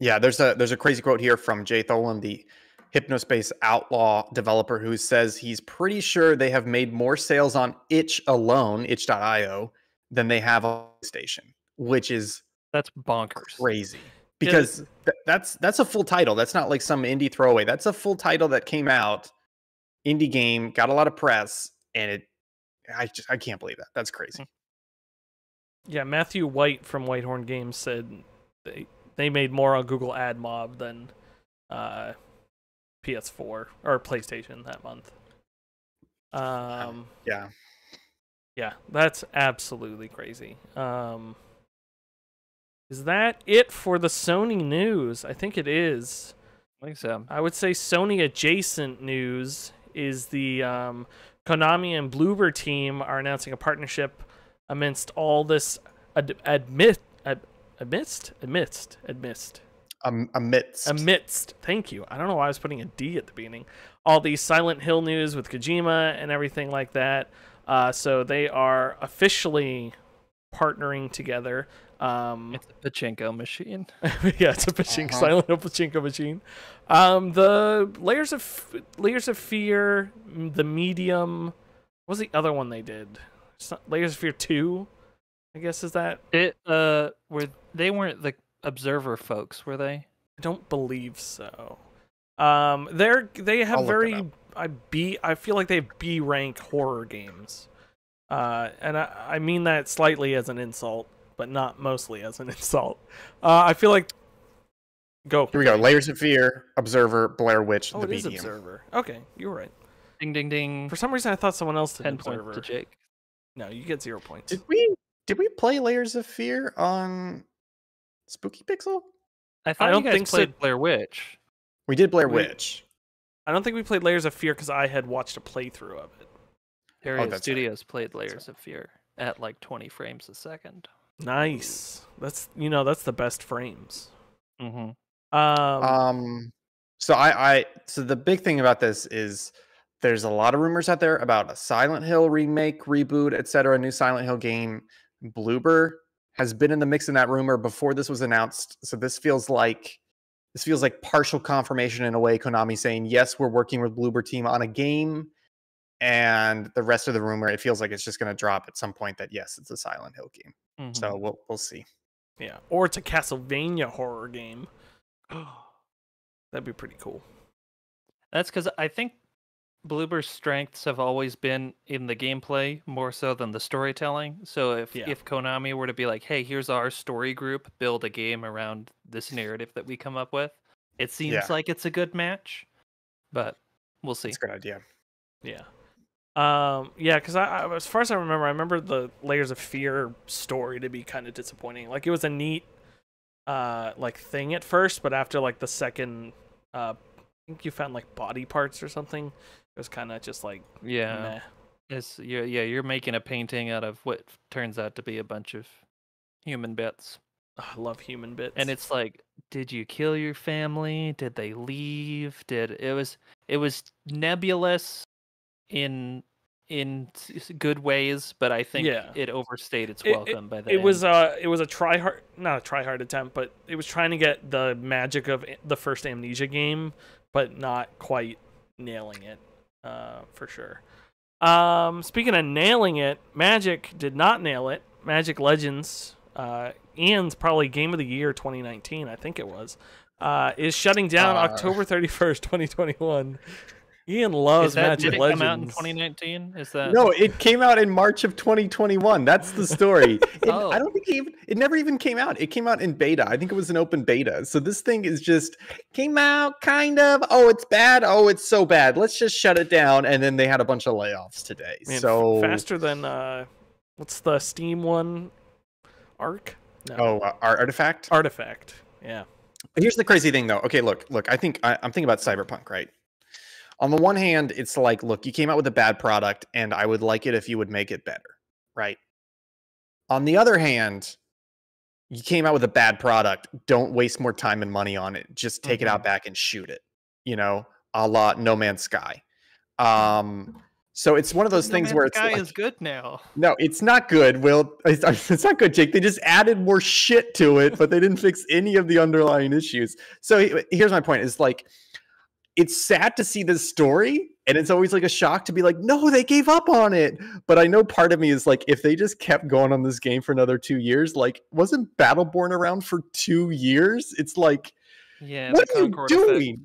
yeah, there's a there's a crazy quote here from Jay Tholen, the Hypnospace Outlaw developer, who says he's pretty sure they have made more sales on itch alone, itch dot i o, than they have on PlayStation, which is that's bonkers crazy. Because th that's that's a full title. That's not like some indie throwaway. That's a full title that came out, indie game, got a lot of press, and it I just I can't believe that. That's crazy. Yeah, Matthew White from Whitehorn Games said they they made more on Google AdMob than uh P S four or PlayStation that month. Um yeah. Yeah, that's absolutely crazy. Um, is that it for the Sony news? I think it is. I think so. I would say Sony adjacent news is the um, Konami and Bloober team are announcing a partnership amidst all this ad admit ad amidst amidst amidst um, amidst amidst. Thank you. I don't know why I was putting a D at the beginning. All the Silent Hill news with Kojima and everything like that. Uh, so they are officially partnering together. Um, it's a pachinko machine. Yeah, it's a pachinko, uh-huh. Silent Hill pachinko machine. Um, the Layers of Layers of Fear, the Medium. What was the other one they did? Not, Layers of Fear two, I guess is that it? Uh, were they weren't the Observer folks, were they? I don't believe so. Um, they're they have I'll very. I B I feel like they have B rank horror games. Uh, and I, I mean that slightly as an insult, but not mostly as an insult. Uh, I feel like go. Here we go. Layers of Fear, Observer, Blair Witch, oh, the Medium. Observer. Okay, you're right. Ding ding ding. For some reason I thought someone else did Observer. To Jake. No, you get zero points. Did we did we play Layers of Fear on Spooky Pixel? I thought I don't you guys think played so. Blair Witch. We did Blair we Witch. I don't think we played Layers of Fear because I had watched a playthrough of it. Theriault oh, Studios right. played Layers right. of Fear at like twenty frames a second. Nice. That's you know that's the best frames. Mm-hmm. Um. um so I, I so the big thing about this is there's a lot of rumors out there about a Silent Hill remake, reboot, et cetera. A new Silent Hill game. Bloober has been in the mix in that rumor before this was announced. So this feels like. This feels like partial confirmation in a way. Konami saying, yes, we're working with Bloober team on a game. And the rest of the rumor, it feels like it's just going to drop at some point that, yes, it's a Silent Hill game. Mm-hmm. So we'll we'll see. Yeah, or it's a Castlevania horror game. That'd be pretty cool. That's because I think Bloober's strengths have always been in the gameplay more so than the storytelling. So if yeah. if Konami were to be like, hey, here's our story group, build a game around this narrative that we come up with, it seems yeah. like it's a good match, but we'll see. It's a good idea. Yeah. Um, yeah, because I, I, as far as I remember, I remember the Layers of Fear story to be kind of disappointing. Like, it was a neat uh, like thing at first, but after like the second uh, I think you found like body parts or something. It was kind of just like yeah, meh. It's you're, yeah. You're making a painting out of what turns out to be a bunch of human bits. Oh, I love human bits. And it's like, did you kill your family? Did they leave? Did it was it was nebulous in in good ways, but I think yeah. it overstayed its welcome it, it, by the it end. was uh it was a try hard not a try hard attempt, but it was trying to get the magic of the first Amnesia game. But not quite nailing it, uh, for sure. Um, speaking of nailing it, Magic did not nail it. Magic Legends, uh, Ian's probably Game of the Year twenty nineteen, I think it was, uh, is shutting down uh, October thirty-first, twenty twenty-one. Ian loves that, Magic did it Legends. Did it come out in twenty nineteen? Is that... No, it came out in March of twenty twenty-one. That's the story. It, oh. I don't think it, even, it never even came out. It came out in beta. I think it was an open beta. So this thing is just came out kind of, oh, it's bad. Oh, it's so bad. Let's just shut it down. And then they had a bunch of layoffs today. Man, so faster than, uh, what's the Steam one? Arc? No. Oh, uh, Artifact? Artifact, yeah. But here's the crazy thing, though. Okay, look, look, I think I, I'm thinking about Cyberpunk, right? On the one hand, it's like, look, you came out with a bad product, and I would like it if you would make it better, right? On the other hand, you came out with a bad product. Don't waste more time and money on it. Just take it out back and shoot it, you know, a la No Man's Sky. Um, so it's one of those no things Man's where Sky it's like, is good now. No, it's not good. Will, it's, it's not good, Jake. They just added more shit to it, but they didn't fix any of the underlying issues. So here's my point. It's like, it's sad to see this story. And it's always like a shock to be like, no, they gave up on it. But I know part of me is like, if they just kept going on this game for another two years, like, wasn't Battleborn around for two years? It's like, yeah, what are you doing?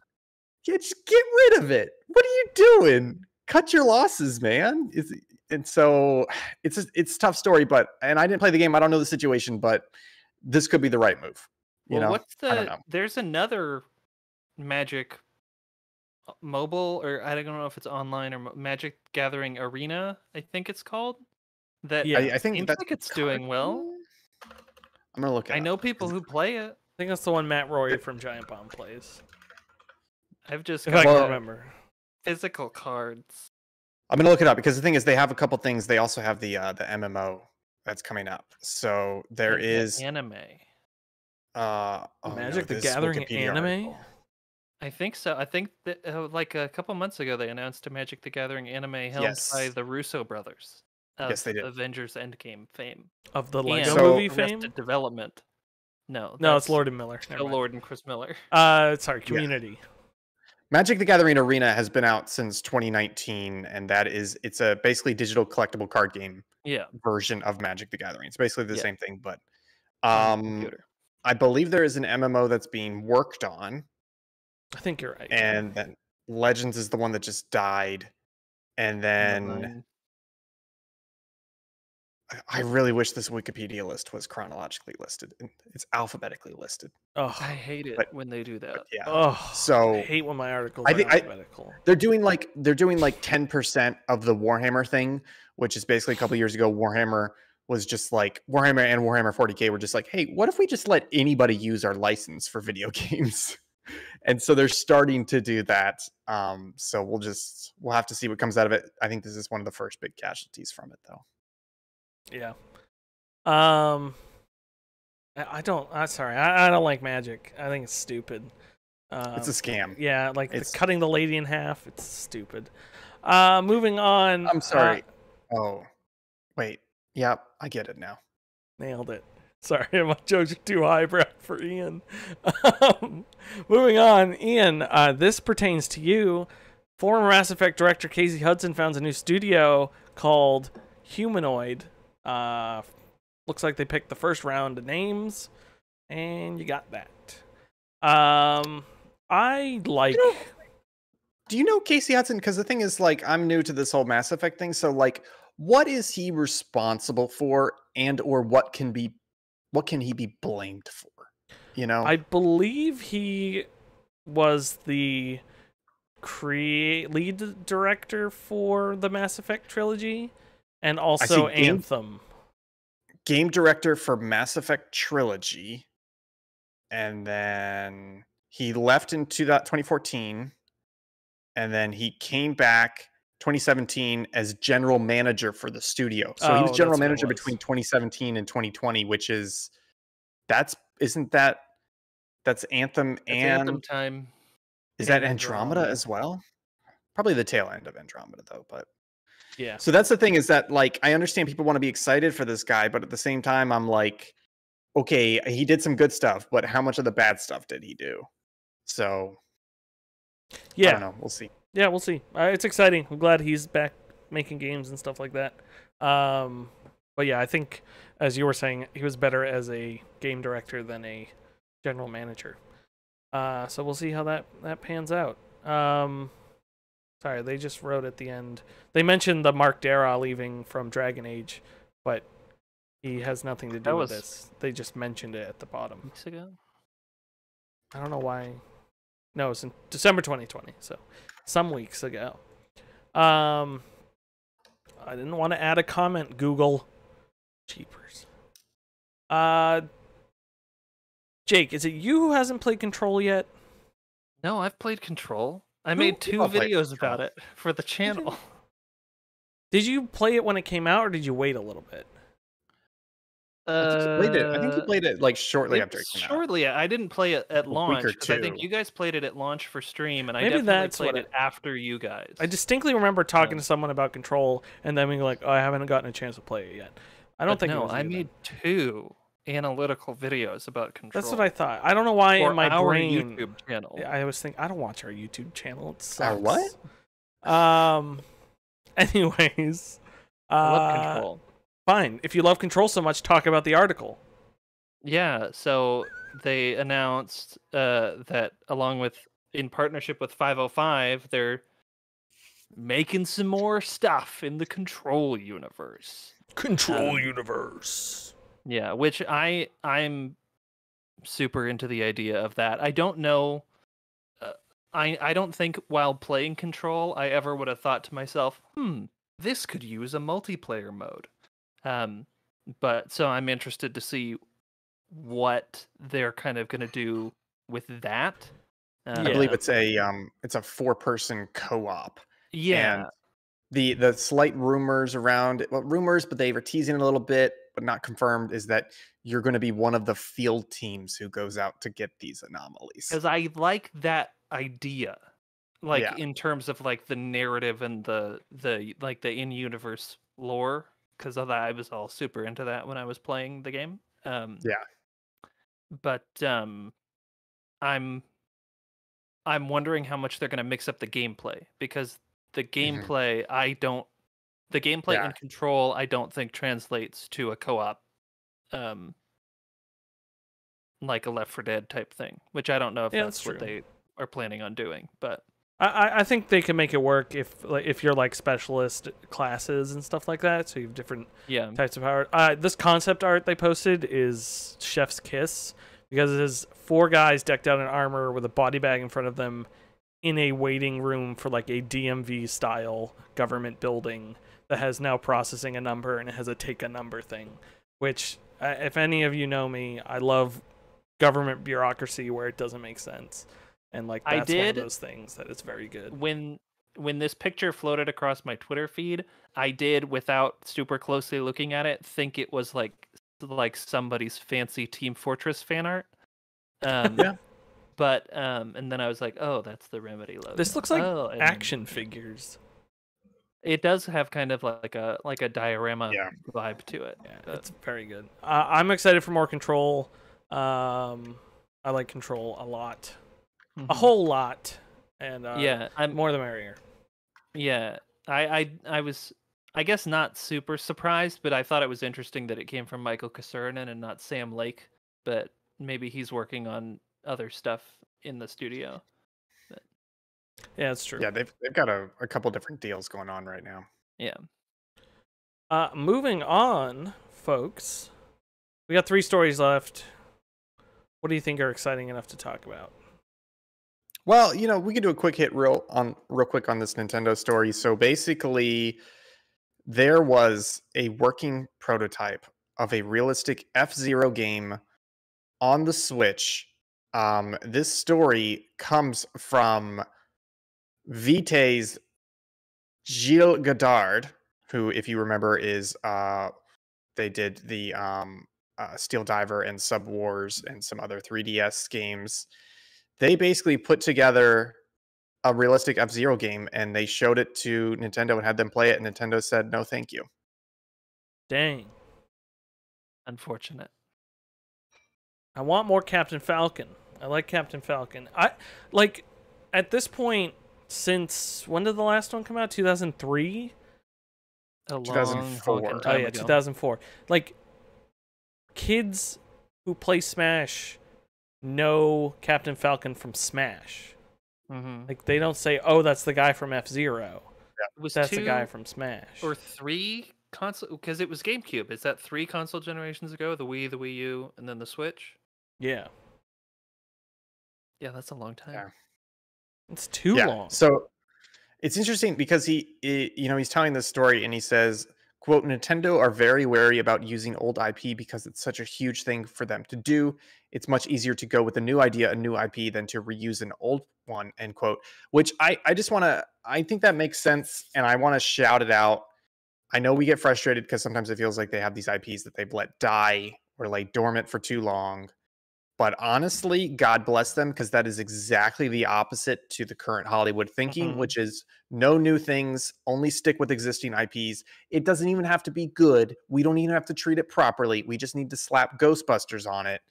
Yeah, just get rid of it. What are you doing? Cut your losses, man. It's, and so it's a, it's a tough story, but, and I didn't play the game. I don't know the situation, but this could be the right move. You well, know, what's the, I don't know. There's another Magic mobile, or I don't know if it's online, or Magic Gathering Arena, I think it's called. That yeah, I, I think, that's like it's doing card. well. I'm gonna look. It I up. know people who play it. I think that's the one Matt Rory from Giant Bomb plays. I've just got well, remember physical cards. I'm gonna look it up because the thing is, they have a couple things. They also have the uh, the M M O that's coming up. So there like is the anime. Uh, oh Magic no, the Gathering Wikipedia anime. Article. I think so. I think that, uh, like a couple months ago, they announced a Magic the Gathering anime held yes. by the Russo brothers. Of yes, they did. Avengers Endgame fame. Of the Lego so, movie fame? Development. No. No, it's Lord and Miller. Oh, Lord and Chris Miller. Uh, sorry, Community. Yeah. Magic the Gathering Arena has been out since twenty nineteen, and that is, it's a basically digital collectible card game yeah. version of Magic the Gathering. It's basically the yeah. same thing, but um, I believe there is an M M O that's being worked on. I think you're right. And then Legends is the one that just died. And then I, I really wish this Wikipedia list was chronologically listed. It's alphabetically listed. Oh, I hate it but, when they do that. Yeah. Oh, so I hate when my articles are alphabetical. I, they're doing like they're doing like ten percent of the Warhammer thing, which is basically a couple years ago. Warhammer was just like Warhammer and Warhammer forty K were just like, hey, what if we just let anybody use our license for video games? And so they're starting to do that. Um, so we'll just, we'll have to see what comes out of it. I think this is one of the first big casualties from it, though. Yeah. Um, I don't, I'm sorry. I, I don't like Magic. I think it's stupid. Um, it's a scam. Yeah. Like the cutting the lady in half. It's stupid. Uh, moving on. I'm sorry. Uh, oh, wait. Yeah, I get it now. Nailed it. Sorry, my jokes are too highbrow for Ian. Um, moving on, Ian, uh, this pertains to you. Former Mass Effect director Casey Hudson founds a new studio called Humanoid. Uh, looks like they picked the first round of names, and you got that. Um, I like... You know, do you know Casey Hudson? Because the thing is, like, I'm new to this whole Mass Effect thing, so, like, what is he responsible for, and or what can be What can he be blamed for? You know, I believe he was the create lead director for the Mass Effect trilogy and also game, Anthem. Game director for Mass Effect trilogy. And then he left in twenty fourteen. And then he came back twenty seventeen as general manager for the studio. So oh, he was general manager was. between twenty seventeen and twenty twenty, which is that's isn't that that's Anthem that's and Anthem time. Is and that Andromeda, Andromeda as well? Probably the tail end of Andromeda though, but yeah. So that's the thing is that like I understand people want to be excited for this guy, but at the same time I'm like, okay, he did some good stuff, but how much of the bad stuff did he do? So yeah, I don't know. We'll see. Yeah, we'll see. Uh, it's exciting. I'm glad he's back making games and stuff like that. Um, but yeah, I think, as you were saying, he was better as a game director than a general manager. Uh, so we'll see how that, that pans out. Um, sorry, they just wrote at the end. They mentioned the Mark Darrah leaving from Dragon Age, but he has nothing to do with this. They just mentioned it at the bottom. Weeks ago? I don't know why. No, it's in December twenty twenty, so... Some weeks ago. Um, I didn't want to add a comment, Google. Cheapers. Uh, Jake, is it you who hasn't played Control yet? No, I've played Control. I who made two videos about it for the channel. Did you play it when it came out, or did you wait a little bit? Uh, I, think played it. I think you played it like shortly after it came Shortly, out. I didn't play it at launch. I think you guys played it at launch for stream, and Maybe I definitely played it I, after you guys. I distinctly remember talking yeah. to someone about Control, and then we were like, "Oh, I haven't gotten a chance to play it yet." I don't but think. No, it was I made then. two analytical videos about Control. That's what I thought. I don't know why for in my our brain. YouTube channel. I was thinking I don't watch our YouTube channel. It sucks. Our what? Um. Anyways, I love uh, Control. Fine. If you love Control so much, talk about the article. Yeah, so they announced uh, that along with, in partnership with five oh five, they're making some more stuff in the Control universe. Control um, universe. Yeah, which I, I'm super into the idea of that. I don't know. Uh, I, I don't think while playing Control, I ever would have thought to myself, hmm, this could use a multiplayer mode. Um, but so I'm interested to see what they're kind of going to do with that. Uh, I believe it's a um, it's a four-person co-op. Yeah. And the the slight rumors around, well, rumors, but they were teasing a little bit, but not confirmed, is that you're going to be one of the field teams who goes out to get these anomalies. Because I like that idea, like yeah. in terms of like the narrative and the the like the in-universe lore. Because of that, I was all super into that when I was playing the game. Um, yeah, but um, I'm I'm wondering how much they're going to mix up the gameplay, because the gameplay mm-hmm. I don't the gameplay yeah. in Control I don't think translates to a co-op, um, like a Left four Dead type thing, which I don't know if yeah, that's, that's what they are planning on doing, but. I, I think they can make it work if like, if you're like specialist classes and stuff like that, so you have different yeah. types of power. Uh, this concept art they posted is Chef's Kiss, because it is four guys decked out in armor with a body bag in front of them in a waiting room for like a D M V style government building that has now processing a number, and it has a take a number thing, which uh, if any of you know me, I love government bureaucracy where it doesn't make sense. And like that's I did, one of those things that it's very good. When when this picture floated across my Twitter feed, I did, without super closely looking at it, think it was like like somebody's fancy Team Fortress fan art. Um, yeah. But um, and then I was like, oh, that's the Remedy logo. This looks like oh, action figures. It does have kind of like a like a diorama yeah. vibe to it. Yeah, but... it's very good. Uh, I'm excited for more Control. Um, I like Control a lot. Mm-hmm. A whole lot, and uh, yeah, I'm, more the merrier. Yeah, I, I, I was, I guess, not super surprised, but I thought it was interesting that it came from Michael Kaceranen and not Sam Lake. But maybe he's working on other stuff in the studio. But... yeah, that's true. Yeah, they've they've got a a couple different deals going on right now. Yeah. Uh, moving on, folks. We got three stories left. What do you think are exciting enough to talk about? Well, you know, we could do a quick hit real on real quick on this Nintendo story. So basically, there was a working prototype of a realistic F-Zero game on the Switch. Um, this story comes from Vite's Gilles Godard, who, if you remember, is uh, they did the um, uh, Steel Diver and Sub Wars and some other three D S games. They basically put together a realistic F-Zero game, and they showed it to Nintendo and had them play it, and Nintendo said, no, thank you. Dang. Unfortunate. I want more Captain Falcon. I like Captain Falcon. I like, at this point, since when did the last one come out? two thousand three? two thousand four. Oh, yeah, ago. two thousand four. Like, kids who play Smash... no Captain Falcon from Smash. Mm-hmm. Like, they don't say, oh, that's the guy from F-Zero. Yeah. That's the guy from Smash. Or three console, because it was GameCube. Is that three console generations ago? The Wii, the Wii U, and then the Switch? Yeah. Yeah, that's a long time. Yeah. It's too yeah. long. So it's interesting because he, he, you know, he's telling this story and he says, quote, Nintendo are very wary about using old I P because it's such a huge thing for them to do. It's much easier to go with a new idea, a new I P, than to reuse an old one, end quote. Which I, I just want to, I think that makes sense, and I want to shout it out. I know we get frustrated because sometimes it feels like they have these I Ps that they've let die or lay dormant for too long. But honestly, God bless them, because that is exactly the opposite to the current Hollywood thinking, mm-hmm. which is no new things, only stick with existing I Ps. It doesn't even have to be good. We don't even have to treat it properly. We just need to slap Ghostbusters on it,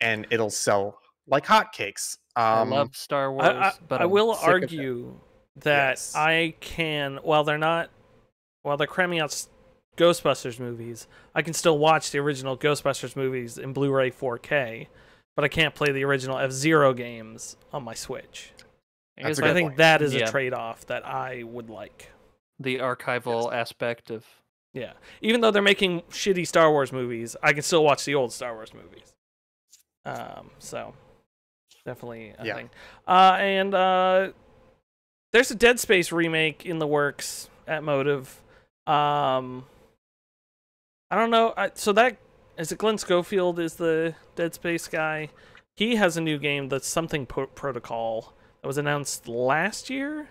and it'll sell like hotcakes. Um, I love Star Wars, I, I, but I I'm will argue that yes. I can, while they're not, while they're cramming out Ghostbusters movies, I can still watch the original Ghostbusters movies in Blu-ray four K. But I can't play the original F-Zero games on my Switch. I think point. that is yeah. a trade-off that I would like. The archival yes. aspect of... Yeah. Even though they're making shitty Star Wars movies, I can still watch the old Star Wars movies. Um, so, definitely a yeah. thing. Uh, and uh, there's a Dead Space remake in the works at Motive. Um, I don't know. I, so that... Is it Glenn Schofield is the Dead Space guy? He has a new game that's something pro protocol that was announced last year?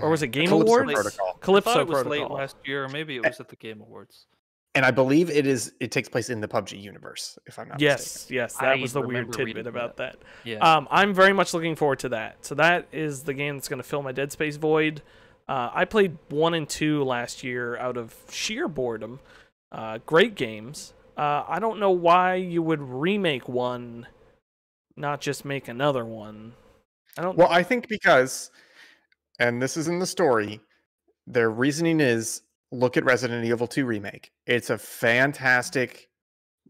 Or was it Game Calypso Awards? Protocol. Calypso I thought it was Protocol. Late last year, or maybe it was at the Game Awards. And I believe it is. It takes place in the P U B G universe, if I'm not yes, mistaken. Yes, yes. That I was the weird tidbit about that. that. Yeah. Um, I'm very much looking forward to that. So that is the game that's going to fill my Dead Space void. Uh, I played one and two last year out of sheer boredom. Uh, great games. Uh, I don't know why you would remake one, not just make another one. I don't. Well, know. I think because, and this is in the story, their reasoning is, look at Resident Evil two Remake. It's a fantastic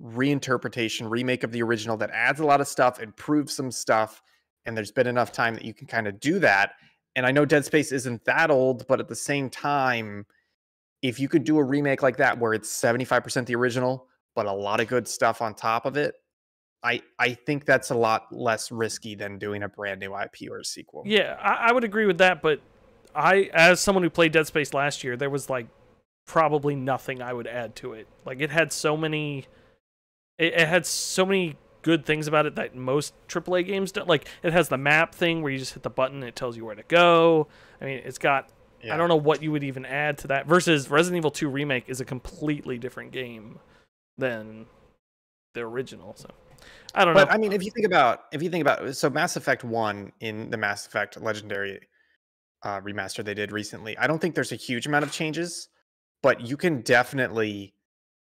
reinterpretation, remake of the original that adds a lot of stuff, improves some stuff, and there's been enough time that you can kind of do that. And I know Dead Space isn't that old, but at the same time, if you could do a remake like that where it's seventy-five percent the original, but a lot of good stuff on top of it, I I think that's a lot less risky than doing a brand new I P or a sequel. Yeah, I, I would agree with that, but I, as someone who played Dead Space last year, there was like probably nothing I would add to it. Like it had so many, it, it had so many good things about it that most triple A games don't. Like it has the map thing where you just hit the button and it tells you where to go. I mean, it's got, yeah. I don't know what you would even add to that versus Resident Evil two Remake is a completely different game than the original, so I don't but, know. But I mean, if you think about, if you think about, so Mass Effect one in the Mass Effect Legendary uh, remaster they did recently, I don't think there's a huge amount of changes, but you can definitely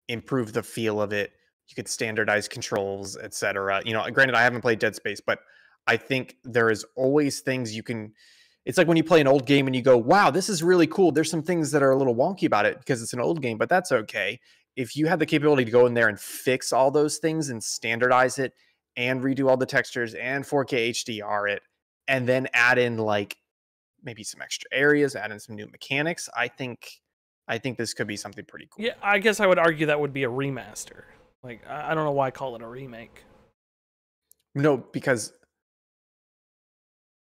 improve the feel of it. You could standardize controls, et cetera. You know, granted, I haven't played Dead Space, but I think there is always things you can. It's like when you play an old game and you go, "Wow, this is really cool." There's some things that are a little wonky about it because it's an old game, but that's okay. If you had the capability to go in there and fix all those things and standardize it and redo all the textures and four K H D R it, and then add in like maybe some extra areas, add in some new mechanics, I think I think this could be something pretty cool. Yeah, I guess I would argue that would be a remaster. Like, I don't know why I call it a remake. No, because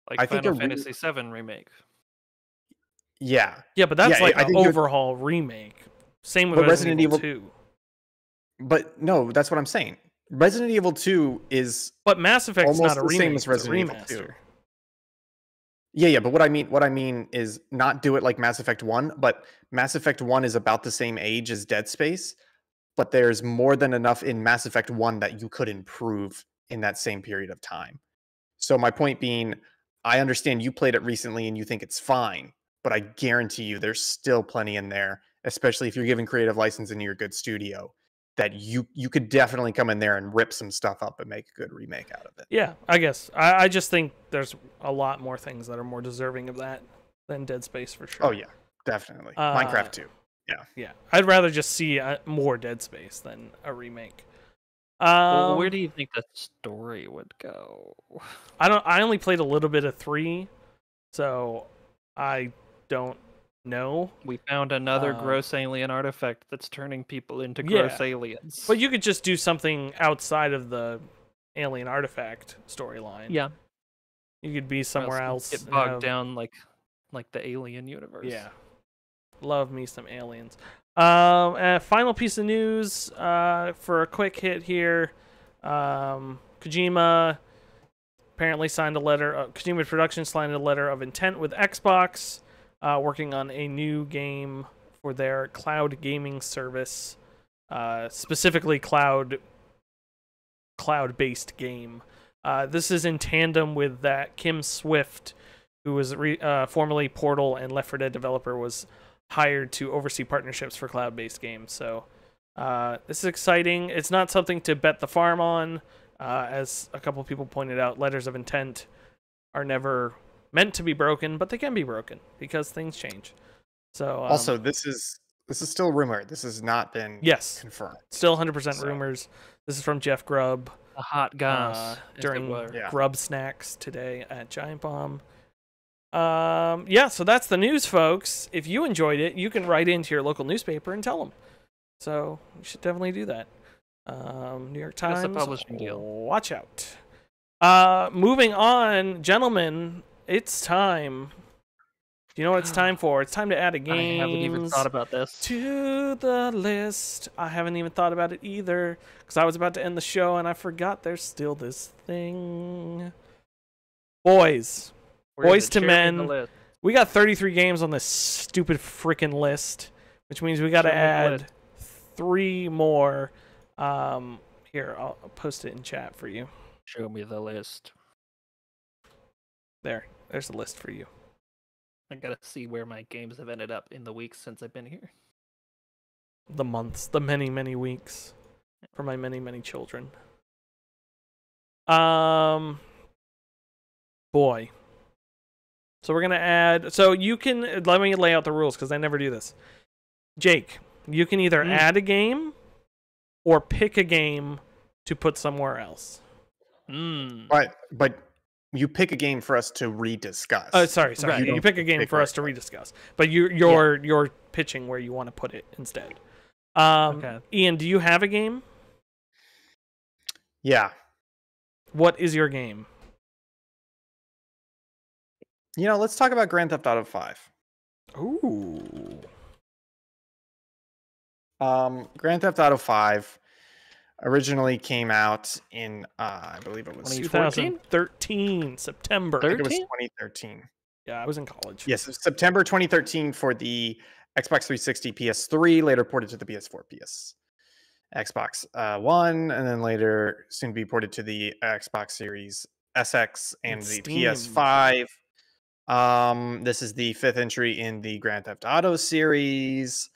like I Final think Fantasy seven remake. Yeah. Yeah, but that's yeah, like I an overhaul remake. Same with Resident, Resident Evil two. But no, that's what I'm saying. Resident Evil two is but Mass Effect is not a remake, same as Resident Evil two. Yeah, yeah, but what I mean, what I mean is not do it like Mass Effect one, but Mass Effect one is about the same age as Dead Space, but there's more than enough in Mass Effect one that you could improve in that same period of time. So my point being, I understand you played it recently and you think it's fine, but I guarantee you there's still plenty in there, especially if you're giving creative license and you're a good studio, that you you could definitely come in there and rip some stuff up and make a good remake out of it. Yeah, I guess. I, I just think there's a lot more things that are more deserving of that than Dead Space for sure. Oh, yeah, definitely. Uh, Minecraft two. Yeah. Yeah. I'd rather just see uh, more Dead Space than a remake. Um, well, where do you think the story would go? I don't. I only played a little bit of three, so I don't... No, we found another uh, gross alien artifact that's turning people into gross yeah. aliens. But you could just do something outside of the alien artifact storyline. Yeah, you could be somewhere or else. else get bogged have... down like, like the alien universe. Yeah, love me some aliens. Um, and a final piece of news. Uh, for a quick hit here, um, Kojima apparently signed a letter. Uh, Kojima Productions signed a letter of intent with Xbox. Uh, working on a new game for their cloud gaming service, uh, specifically cloud cloud-based game. Uh, this is in tandem with that Kim Swift, who was re uh, formerly Portal and Left four Dead developer, was hired to oversee partnerships for cloud-based games. So uh, this is exciting. It's not something to bet the farm on. Uh, as a couple people pointed out, letters of intent are never meant to be broken, but they can be broken because things change. So um, also, this is this is still rumored. This has not been yes confirmed. Still one hundred percent so. rumors. This is from Jeff Grubb. A hot goss uh, during yeah. Grub Snacks today at Giant Bomb. Um, yeah, so that's the news, folks. If you enjoyed it, you can write into your local newspaper and tell them. So you should definitely do that. Um, New York Times. That's a publishing deal. Watch out. Uh, moving on, gentlemen. It's time. You know what it's time for? It's time to add a game. I haven't even thought about this. To the list. I haven't even thought about it either, because I was about to end the show and I forgot there's still this thing. Boys. We're Boys to Men. We got thirty-three games on this stupid freaking list, which means we got to add three more. Um, here, I'll post it in chat for you. Show me the list. There. There's the list for you. I gotta see where my games have ended up in the weeks since I've been here. The months, the many, many weeks for my many, many children. Um, boy. So we're gonna add. So you can let me lay out the rules because I never do this. Jake, you can either mm. add a game or pick a game to put somewhere else. Mm. But but. You pick a game for us to rediscuss. Oh, sorry, sorry. Right. You, you pick a game pick for right. us to rediscuss, but you, you're yeah. you're pitching where you want to put it instead. Um, okay. Ian, do you have a game? Yeah. What is your game? You know, let's talk about Grand Theft Auto five. Ooh. Um, Grand Theft Auto five. Originally came out in, uh, I believe it was twenty thirteen, September. I think it was twenty thirteen. Yeah, I was in college. Yes, September twenty thirteen for the Xbox three sixty, P S three, later ported to the P S four, P S, Xbox uh, One, and then later soon to be ported to the Xbox Series S X and, and the P S five. Um, this is the fifth entry in the Grand Theft Auto series.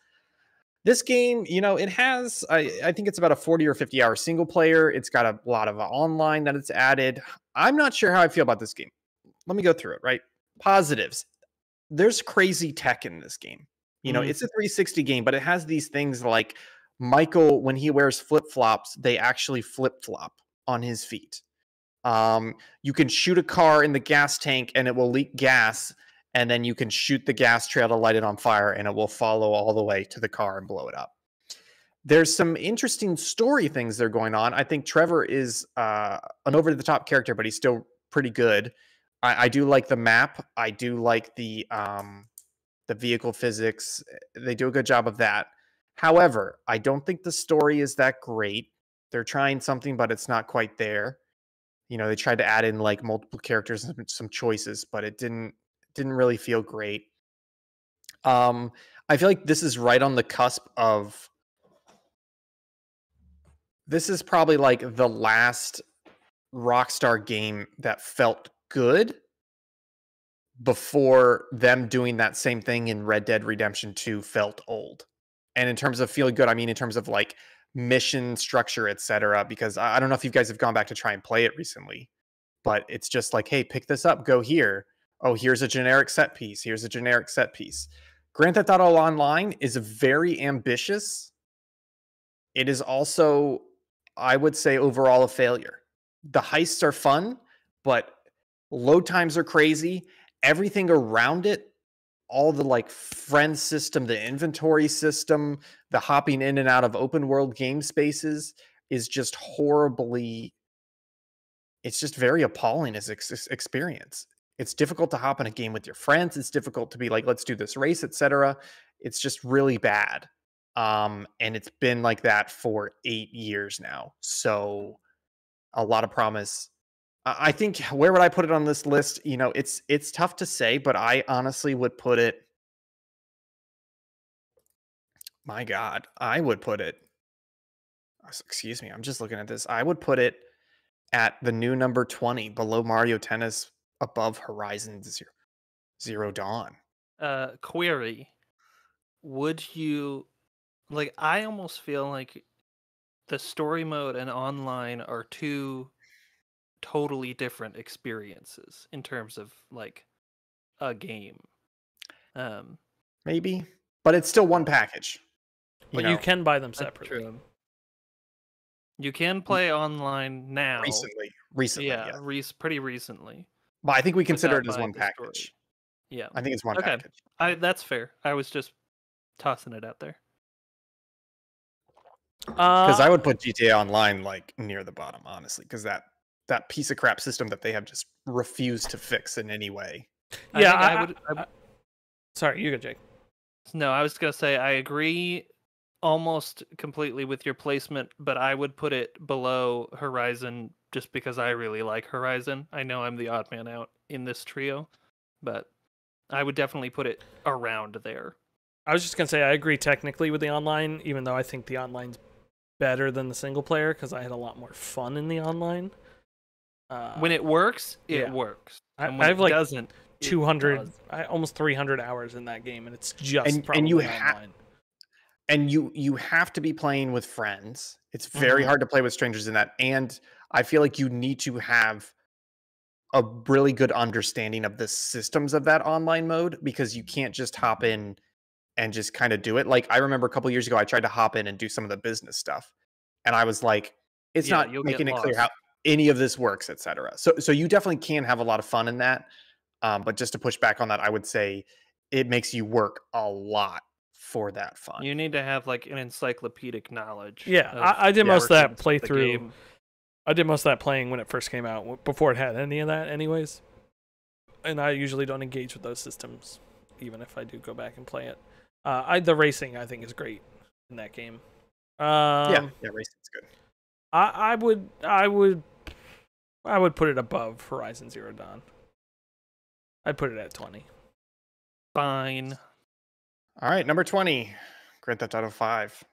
This game, you know, it has, I, I think it's about a forty or fifty hour single player. It's got a lot of online that it's added. I'm not sure how I feel about this game. Let me go through it, right? Positives. There's crazy tech in this game. You know, mm-hmm. it's a three sixty game, but it has these things like Michael, when he wears flip-flops, they actually flip-flop on his feet. Um, you can shoot a car in the gas tank and it will leak gas. And then you can shoot the gas trail to light it on fire and it will follow all the way to the car and blow it up. There's some interesting story things that are going on. I think Trevor is uh, an over-the-top character, but he's still pretty good. I, I do like the map. I do like the, um, the vehicle physics. They do a good job of that. However, I don't think the story is that great. They're trying something, but it's not quite there. You know, they tried to add in like multiple characters and some choices, but it didn't. Didn't really feel great. Um, I feel like this is right on the cusp of. This is probably like the last Rockstar game that felt good before them doing that same thing in Red Dead Redemption two felt old. And in terms of feeling good, I mean in terms of like mission structure, et cetera. Because I don't know if you guys have gone back to try and play it recently, but it's just like, hey, pick this up, go here. Oh, here's a generic set piece. Here's a generic set piece. Grand Theft Auto Online is very ambitious. It is also, I would say, overall a failure. The heists are fun, but load times are crazy. Everything around it, all the like friend system, the inventory system, the hopping in and out of open world game spaces is just horribly, it's just very appalling as ex- experience. It's difficult to hop in a game with your friends. It's difficult to be like, let's do this race, et cetera. It's just really bad. Um, and it's been like that for eight years now. So a lot of promise. I think, where would I put it on this list? You know, it's it's tough to say, but I honestly would put it my God, I would put it, excuse me, I'm just looking at this. I would put it at the new number twenty, below Mario Tennis, above Horizon Zero, Zero Dawn. Uh, query. Would you, like, I almost feel like the story mode and online are two totally different experiences in terms of, like, a game. Um, Maybe. But it's still one package. But you, you can buy them separately. True. You can play online now. Recently. Recently, yeah. yeah. Re pretty recently. But I think we consider it as one package. Story. Yeah. I think it's one okay. package. I, that's fair. I was just tossing it out there. Because uh, I would put G T A Online, like, near the bottom, honestly. Because that, that piece of crap system that they have just refused to fix in any way. Yeah, I, I, I would... I, I, sorry, you go, Jake. No, I was going to say, I agree almost completely with your placement, but I would put it below Horizon just because I really like Horizon. I know I'm the odd man out in this trio, but I would definitely put it around there. I was just going to say, I agree technically with the online, even though I think the online's better than the single player because I had a lot more fun in the online. Uh, when it works, it yeah. works. I, and when I have it like doesn't, two hundred, I, almost three hundred hours in that game, and it's just and, probably and you online. And you you have to be playing with friends. It's very mm-hmm. hard to play with strangers in that. And I feel like you need to have a really good understanding of the systems of that online mode, because you can't just hop in and just kind of do it. Like, I remember a couple years ago, I tried to hop in and do some of the business stuff, and I was like, it's yeah, not making it clear how any of this works, et cetera. So, so you definitely can have a lot of fun in that. Um, but just to push back on that, I would say it makes you work a lot for that fun. You need to have like an encyclopedic knowledge. Yeah, I, I did most of that playthrough. I did most of that playing when it first came out, before it had any of that anyways. And I usually don't engage with those systems, even if I do go back and play it. Uh, I, the racing, I think, is great in that game. Um, yeah, yeah, racing's good. I, I would, I would, I would put it above Horizon Zero Dawn. I'd put it at twenty. Fine. All right, number twenty, Grand Theft Auto five.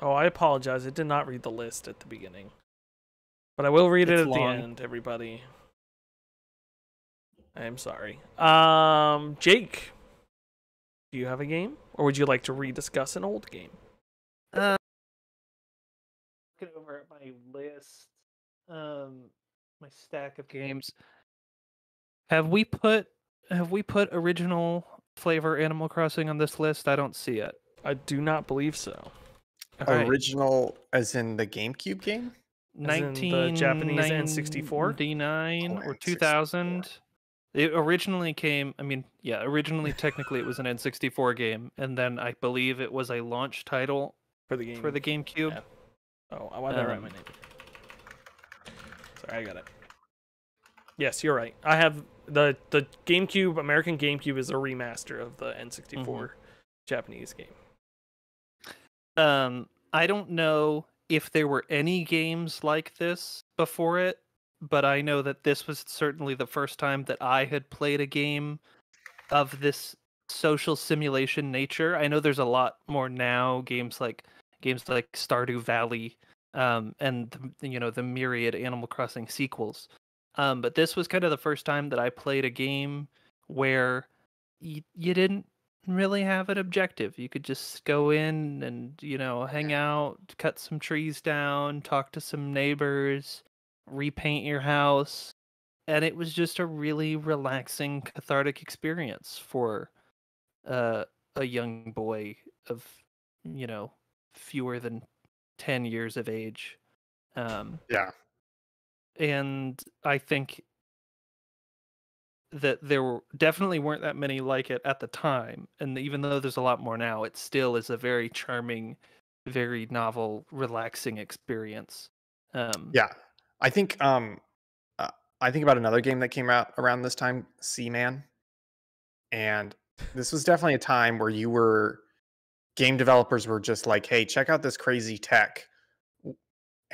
Oh, I apologize. I did not read the list at the beginning, but I will read it at the end, everybody. I am sorry. Um, Jake, do you have a game, or would you like to rediscuss an old game? Uh, looking over at my list, um, my stack of games. Have we put have we put original flavor Animal Crossing on this list? I don't see it. I do not believe so. Right. Original as in the GameCube game? nineteen as in the Japanese N sixty-four? ninety-nine oh, or two thousand. It originally came, I mean, yeah, originally technically it was an N sixty-four game, and then I believe it was a launch title for the game for the GameCube. Yeah. Oh, I want to um, write my name. Sorry, I got it. Yes, you're right. I have the the GameCube, American GameCube is a remaster of the N sixty-four mm-hmm. Japanese game. Um, I don't know if there were any games like this before it, but I know that this was certainly the first time that I had played a game of this social simulation nature. I know there's a lot more now, games like games like Stardew Valley, um, and you know the myriad Animal Crossing sequels. Um, but this was kind of the first time that I played a game where y you didn't really have an objective. You could just go in and, you know, hang out, cut some trees down, talk to some neighbors, repaint your house. And it was just a really relaxing, cathartic experience for uh, a young boy of, you know, fewer than ten years of age. Um, yeah. And I think that there were, definitely weren't that many like it at the time. And even though there's a lot more now, it still is a very charming, very novel, relaxing experience. Um, yeah, I think um, uh, I think about another game that came out around this time, Seaman. And this was definitely a time where you were, game developers were just like, hey, check out this crazy tech.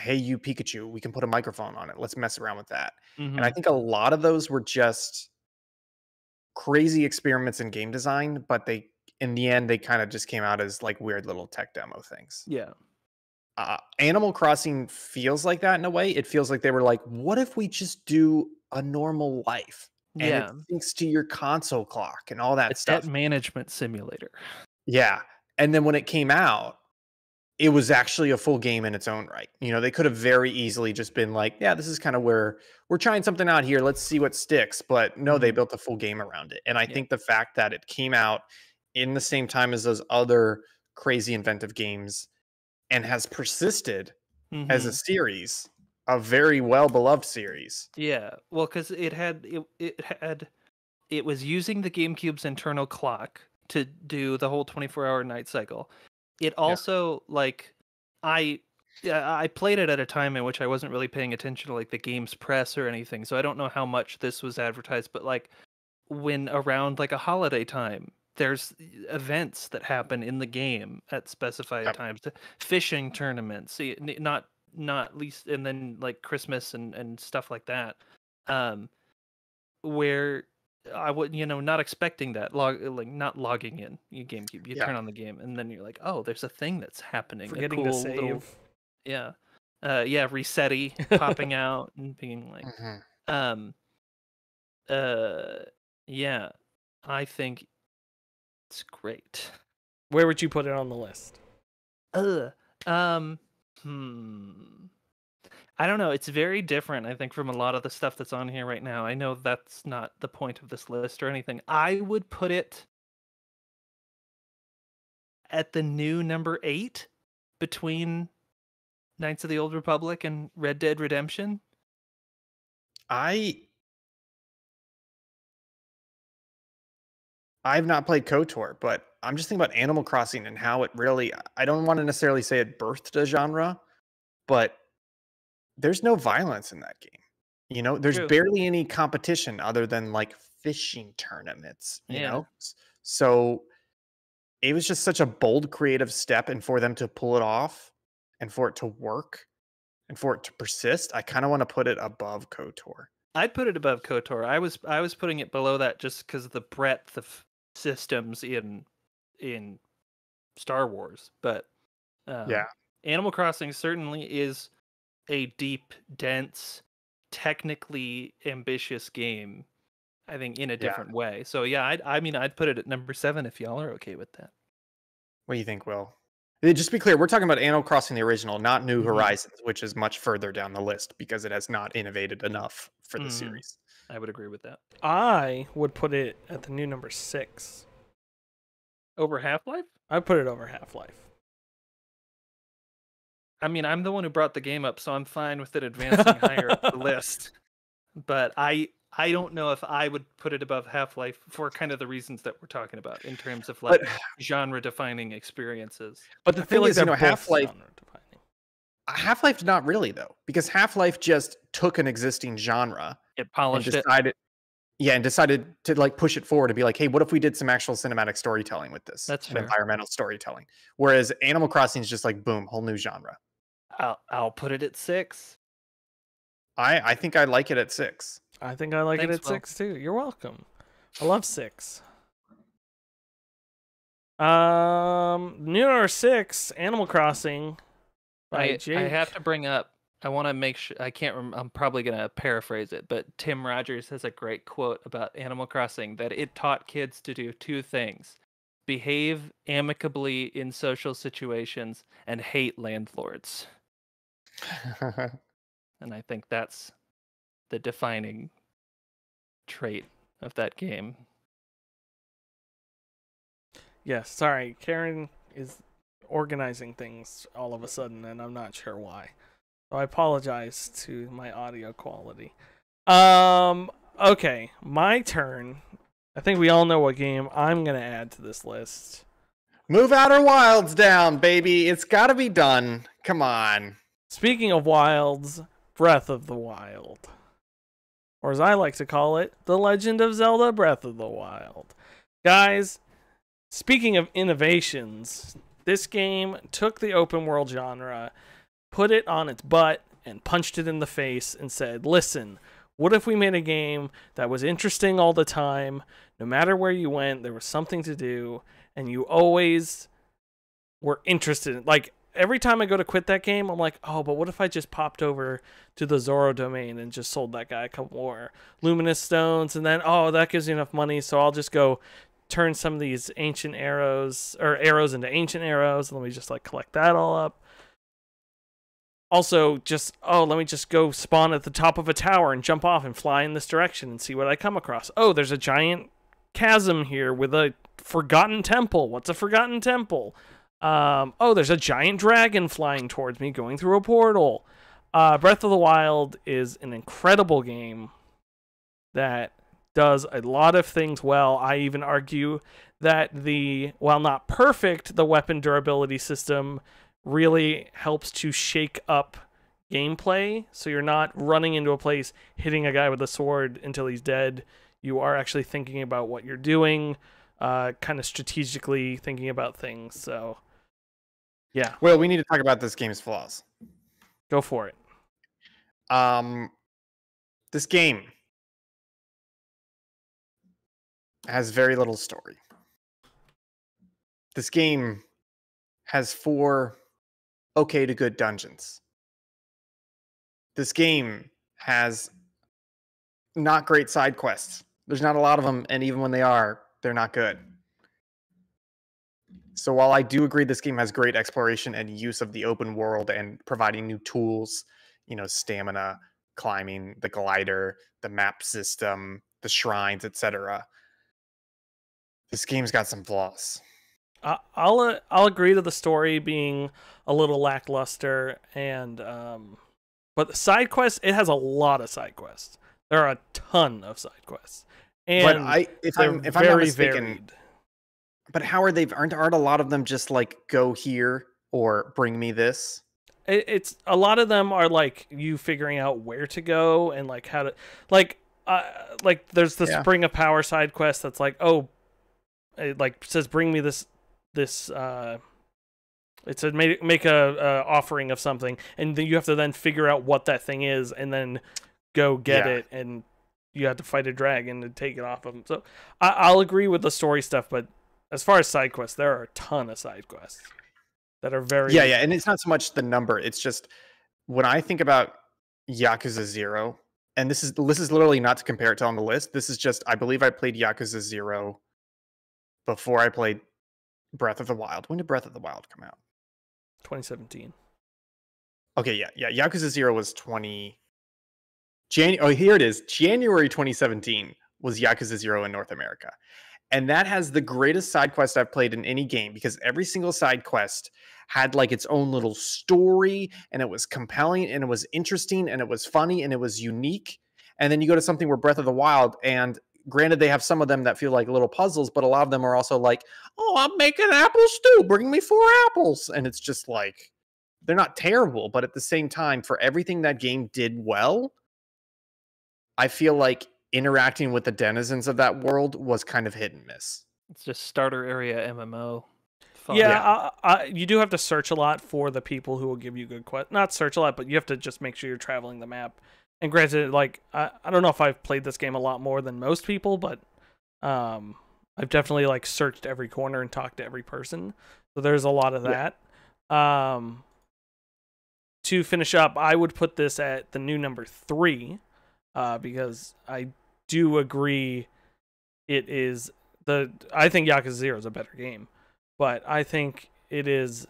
Hey, you Pikachu, we can put a microphone on it. Let's mess around with that. Mm-hmm. And I think a lot of those were just crazy experiments in game design, but they in the end, they kind of just came out as like weird little tech demo things. Yeah. Uh, Animal Crossing feels like that in a way. It feels like they were like, what if we just do a normal life? And yeah. it syncs to your console clock and all that it's stuff. That management simulator. Yeah. And then when it came out, it was actually a full game in its own right. You know, they could have very easily just been like, yeah, this is kind of where we're trying something out here. Let's see what sticks. But no, they built a full game around it. And I yeah. think the fact that it came out in the same time as those other crazy inventive games and has persisted mm-hmm. as a series, a very well-beloved series. Yeah, well, because it had, it, it had, it was using the GameCube's internal clock to do the whole twenty-four hour night cycle. It also yeah. like I I played it at a time in which I wasn't really paying attention to like the game's press or anything, so I don't know how much this was advertised, but like when around like a holiday time, there's events that happen in the game at specified yeah. times, fishing tournaments, not not least, and then like Christmas and and stuff like that, um, where I would, you know, not expecting that. Log, like not logging in. You GameCube, you yeah. turn on the game, and then you're like, oh, there's a thing that's happening. Forgetting a cool to save. Little, yeah, uh, yeah, resetty popping out and being like, mm-hmm. um, uh, yeah. I think it's great. Where would you put it on the list? Uh, um, hmm. I don't know. It's very different, I think, from a lot of the stuff that's on here right now. I know that's not the point of this list or anything. I would put it at the new number eight between Knights of the Old Republic and Red Dead Redemption. I... I've not played KOTOR, but I'm just thinking about Animal Crossing and how it really... I don't want to necessarily say it birthed a genre, but... there's no violence in that game. You know, there's True. barely any competition other than like fishing tournaments, you yeah. know? So it was just such a bold creative step, and for them to pull it off and for it to work and for it to persist, I kind of want to put it above KOTOR. I'd put it above KOTOR. I was, I was putting it below that just because of the breadth of systems in, in Star Wars. But um, yeah, Animal Crossing certainly is a deep, dense, technically ambitious game, I think, in a different yeah. way. So yeah, I'd, I mean, I'd put it at number seven if y'all are okay with that. What do you think, Will? Just to be clear, we're talking about Animal Crossing the original, not New mm-hmm. Horizons, which is much further down the list because it has not innovated enough for the mm-hmm. series. I would agree with that. I would put it at the new number six. Over Half-Life? I'd put it over Half-Life. I mean, I'm the one who brought the game up, so I'm fine with it advancing higher up the list. But I I don't know if I would put it above Half-Life for kind of the reasons that we're talking about in terms of like genre-defining experiences. But the I thing is, you know, Half-Life Half-Life not really though, because Half-Life just took an existing genre, it polished and decided, it. Yeah, and decided to like push it forward and be like, hey, what if we did some actual cinematic storytelling with this? That's fair. Environmental storytelling. Whereas Animal Crossing is just like, boom, whole new genre. I'll, I'll put it at six. I I think I like it at six. I think I like Thanks, it at Will. six too. You're welcome. I love six. Um, new number six, Animal Crossing. By I, Jake. I have to bring up. I want to make sure. I can't. Rem I'm probably gonna paraphrase it, but Tim Rogers has a great quote about Animal Crossing that it taught kids to do two things: behave amicably in social situations and hate landlords. And I think that's the defining trait of that game. Yes, yeah, sorry. Karen is organizing things all of a sudden, and I'm not sure why. So I apologize to my audio quality. Um, okay, my turn. I think we all know what game I'm going to add to this list. Move Outer Wilds down, baby. It's got to be done. Come on. Speaking of wilds, Breath of the Wild. Or as I like to call it, The Legend of Zelda Breath of the Wild. Guys, speaking of innovations, this game took the open world genre, put it on its butt, and punched it in the face and said, listen, what if we made a game that was interesting all the time? No matter where you went, there was something to do. and you always were interested in, like, every time I go to quit that game, I'm like, oh, but what if I just popped over to the Zoro domain and just sold that guy a couple more luminous stones, and then, oh, that gives you enough money, so I'll just go turn some of these ancient arrows or arrows into ancient arrows, and let me just like collect that all up. Also, just, oh, let me just go spawn at the top of a tower and jump off and fly in this direction and see what I come across. Oh, there's a giant chasm here with a forgotten temple. What's a forgotten temple? Um, oh, there's a giant dragon flying towards me going through a portal. Uh, Breath of the Wild is an incredible game that does a lot of things well. I even argue that the, while not perfect, the weapon durability system really helps to shake up gameplay. So you're not running into a place, hitting a guy with a sword until he's dead. You are actually thinking about what you're doing, uh, kind of strategically thinking about things. So, yeah. Well, we need to talk about this game's flaws. Go for it. Um, this game has very little story. This game has four okay to good dungeons. This game has not great side quests. There's not a lot of them, and even when they are, they're not good. So while I do agree this game has great exploration and use of the open world and providing new tools, you know, stamina, climbing, the glider, the map system, the shrines, et cetera, this game's got some flaws. Uh, I'll uh, I'll agree to the story being a little lackluster, and um, but the side quests, it has a lot of side quests. There are a ton of side quests, and but I if I'm if I'm not mistaken, varied. But how are they? Aren't aren't a lot of them just like go here or bring me this? It, it's a lot of them are like you figuring out where to go and like how to like uh, like there's the yeah. Spring of Power side quest that's like, oh, it like says bring me this. This uh, it said make make a, a offering of something, and then you have to then figure out what that thing is, and then go get yeah. it, and you have to fight a dragon to take it off of them. So I, I'll agree with the story stuff, but as far as side quests, there are a ton of side quests that are very yeah yeah, and it's not so much the number; it's just when I think about Yakuza Zero, and this is this is literally not to compare it to on the list. This is just I believe I played Yakuza Zero before I played Breath of the Wild. When did Breath of the Wild come out? twenty seventeen. Okay, yeah, yeah. Yakuza Zero was twenty. Jan. Oh, here it is. January twenty seventeen was Yakuza Zero in North America, and that has the greatest side quest I've played in any game because every single side quest had like its own little story, and it was compelling, and it was interesting, and it was funny, and it was unique. And then you go to something where Breath of the Wild and granted, they have some of them that feel like little puzzles, but a lot of them are also like, oh, I'm making apple stew. Bring me four apples. And it's just like, they're not terrible. But at the same time, for everything that game did well, I feel like interacting with the denizens of that world was kind of hit and miss. It's just starter area M M O. Fun. Yeah, yeah. I, I, you do have to search a lot for the people who will give you good quests. Not search a lot, but you have to just make sure you're traveling the map. And granted, like, I, I don't know if I've played this game a lot more than most people, but um, I've definitely, like, searched every corner and talked to every person. So there's a lot of that. Yeah. Um, to finish up, I would put this at the new number three, uh, because I do agree it is the... I think Yakuza Zero is a better game, but I think it is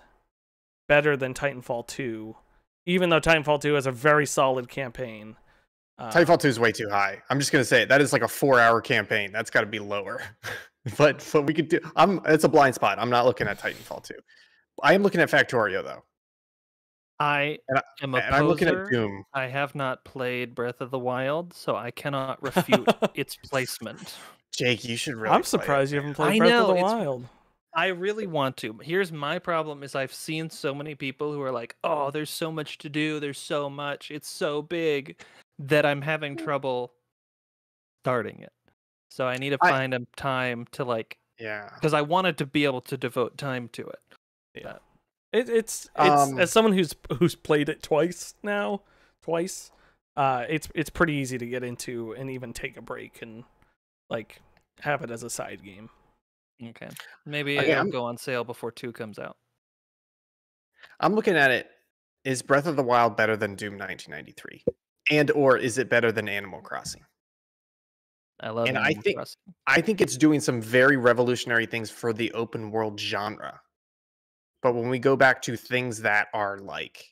better than Titanfall two. Even though Titanfall two has a very solid campaign. Uh, Titanfall two is way too high. I'm just going to say that is like a four hour campaign. That's got to be lower. but but we could do. I'm. It's a blind spot. I'm not looking at Titanfall two. I am looking at Factorio though. I and I, am a and I'm looking at Doom. I have not played Breath of the Wild, so I cannot refute its placement. Jake, you should really. I'm surprised it. you haven't played I Breath know, of the Wild. I really want to. Here's my problem is I've seen so many people who are like, oh, there's so much to do. There's so much. It's so big that I'm having trouble starting it. So I need to find I, time to like, yeah, because I wanted to be able to devote time to it. Yeah. It, it's, it's um, as someone who's, who's played it twice now, twice, uh, it's, it's pretty easy to get into and even take a break and like have it as a side game. Okay. Maybe okay, it'll I'm, go on sale before two comes out. I'm looking at it. Is Breath of the Wild better than Doom nineteen ninety-three? And or is it better than Animal Crossing? I love and Animal I think, Crossing. I think it's doing some very revolutionary things for the open world genre. But when we go back to things that are like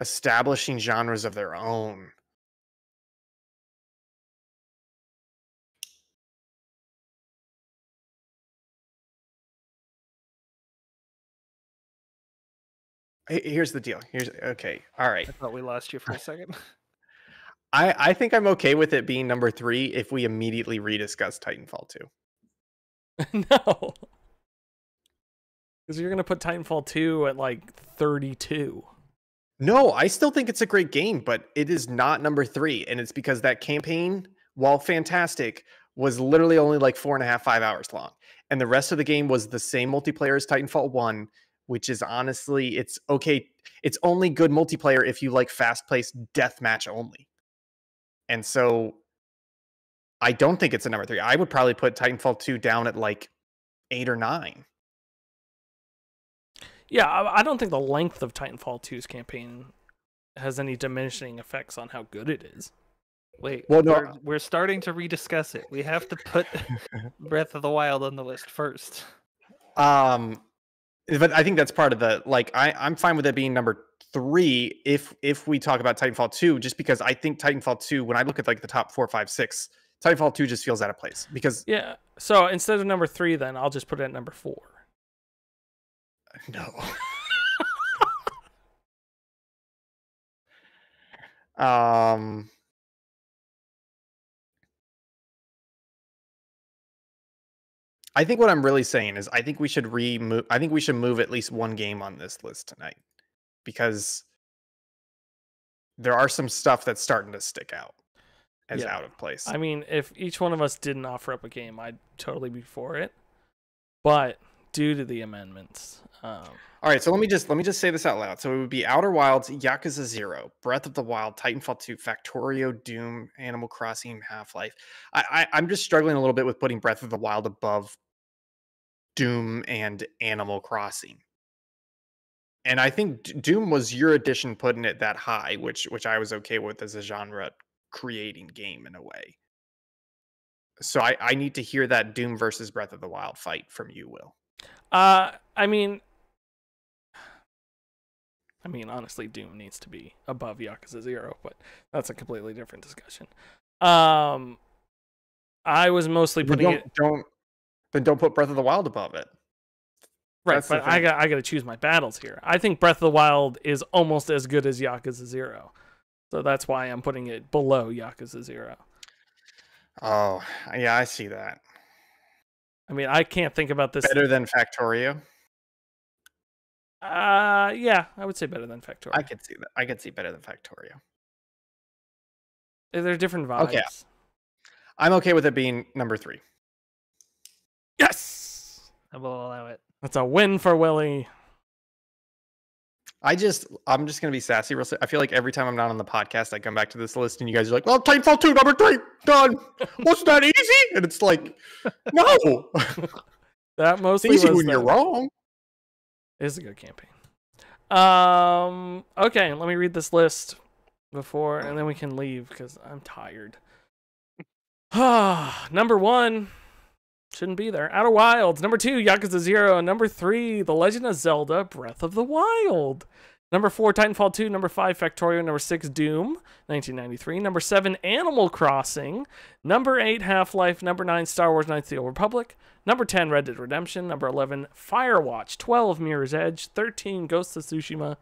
establishing genres of their own. Here's the deal. Here's okay. All right. I thought we lost you for a second. I I think I'm okay with it being number three if we immediately rediscuss Titanfall two. No, because you're gonna put Titanfall two at like thirty-two. No, I still think it's a great game, but it is not number three, and it's because that campaign, while fantastic, was literally only like four and a half, five hours long, and the rest of the game was the same multiplayer as Titanfall one. Which is honestly, it's okay. It's only good multiplayer if you like fast-paced deathmatch only. And so I don't think it's a number three. I would probably put Titanfall two down at like eight or nine. Yeah, I don't think the length of Titanfall two's campaign has any diminishing effects on how good it is. Wait, well, no, we're, we're starting to rediscuss it. We have to put Breath of the Wild on the list first. Um... But I think that's part of the, like, I, I'm fine with it being number three if if we talk about Titanfall two, just because I think Titanfall two, when I look at, like, the top four, five, six, Titanfall two just feels out of place. Because yeah, so instead of number three, then, I'll just put it at number four. No. um... I think what I'm really saying is I think we should remove I think we should move at least one game on this list tonight, because there are some stuff that's starting to stick out as yeah. out of place. I mean, if each one of us didn't offer up a game, I'd totally be for it. But due to the amendments. Um, All right, so let me just let me just say this out loud. So it would be Outer Wilds, Yakuza zero, Breath of the Wild, Titanfall two, Factorio, Doom, Animal Crossing, Half-Life. I, I I'm just struggling a little bit with putting Breath of the Wild above Doom and Animal Crossing. And I think D Doom was your addition putting it that high, which which I was okay with as a genre creating game in a way. So I, I need to hear that Doom versus Breath of the Wild fight from you, Will. Uh, I mean, I mean, honestly, Doom needs to be above Yakuza Zero, but that's a completely different discussion. Um, I was mostly putting don't, it. Don't then don't put Breath of the Wild above it. Right, that's but I got I got to choose my battles here. I think Breath of the Wild is almost as good as Yakuza Zero, so that's why I'm putting it below Yakuza Zero. Oh yeah, I see that. I mean, I can't think about this better than Factorio. Uh, yeah, I would say better than Factorio. I could see that. I could see better than Factorio. They're different vibes. Okay, I'm okay with it being number three. Yes, I will allow it. That's a win for Willie. I just, I'm just gonna be sassy. Real, I feel like every time I'm not on the podcast, I come back to this list, and you guys are like, "Well, Titanfall two, number three, done." Wasn't that easy? And it's like, no. That mostly it's easy was when the, you're wrong. It's a good campaign. Um. Okay, let me read this list before, and then we can leave because I'm tired. Ah, number one shouldn't be there. Outer Wilds. Number two, Yakuza Zero. Number three, The Legend of Zelda: Breath of the Wild. Number four, Titanfall two. Number five, Factorio. Number six, Doom nineteen ninety-three. Number seven, Animal Crossing. Number eight, Half-Life. Number nine, Star Wars Knights of the Old Republic. Number ten, Red Dead Redemption. Number eleven, Firewatch. twelve, Mirror's Edge. thirteen, Ghost of Tsushima.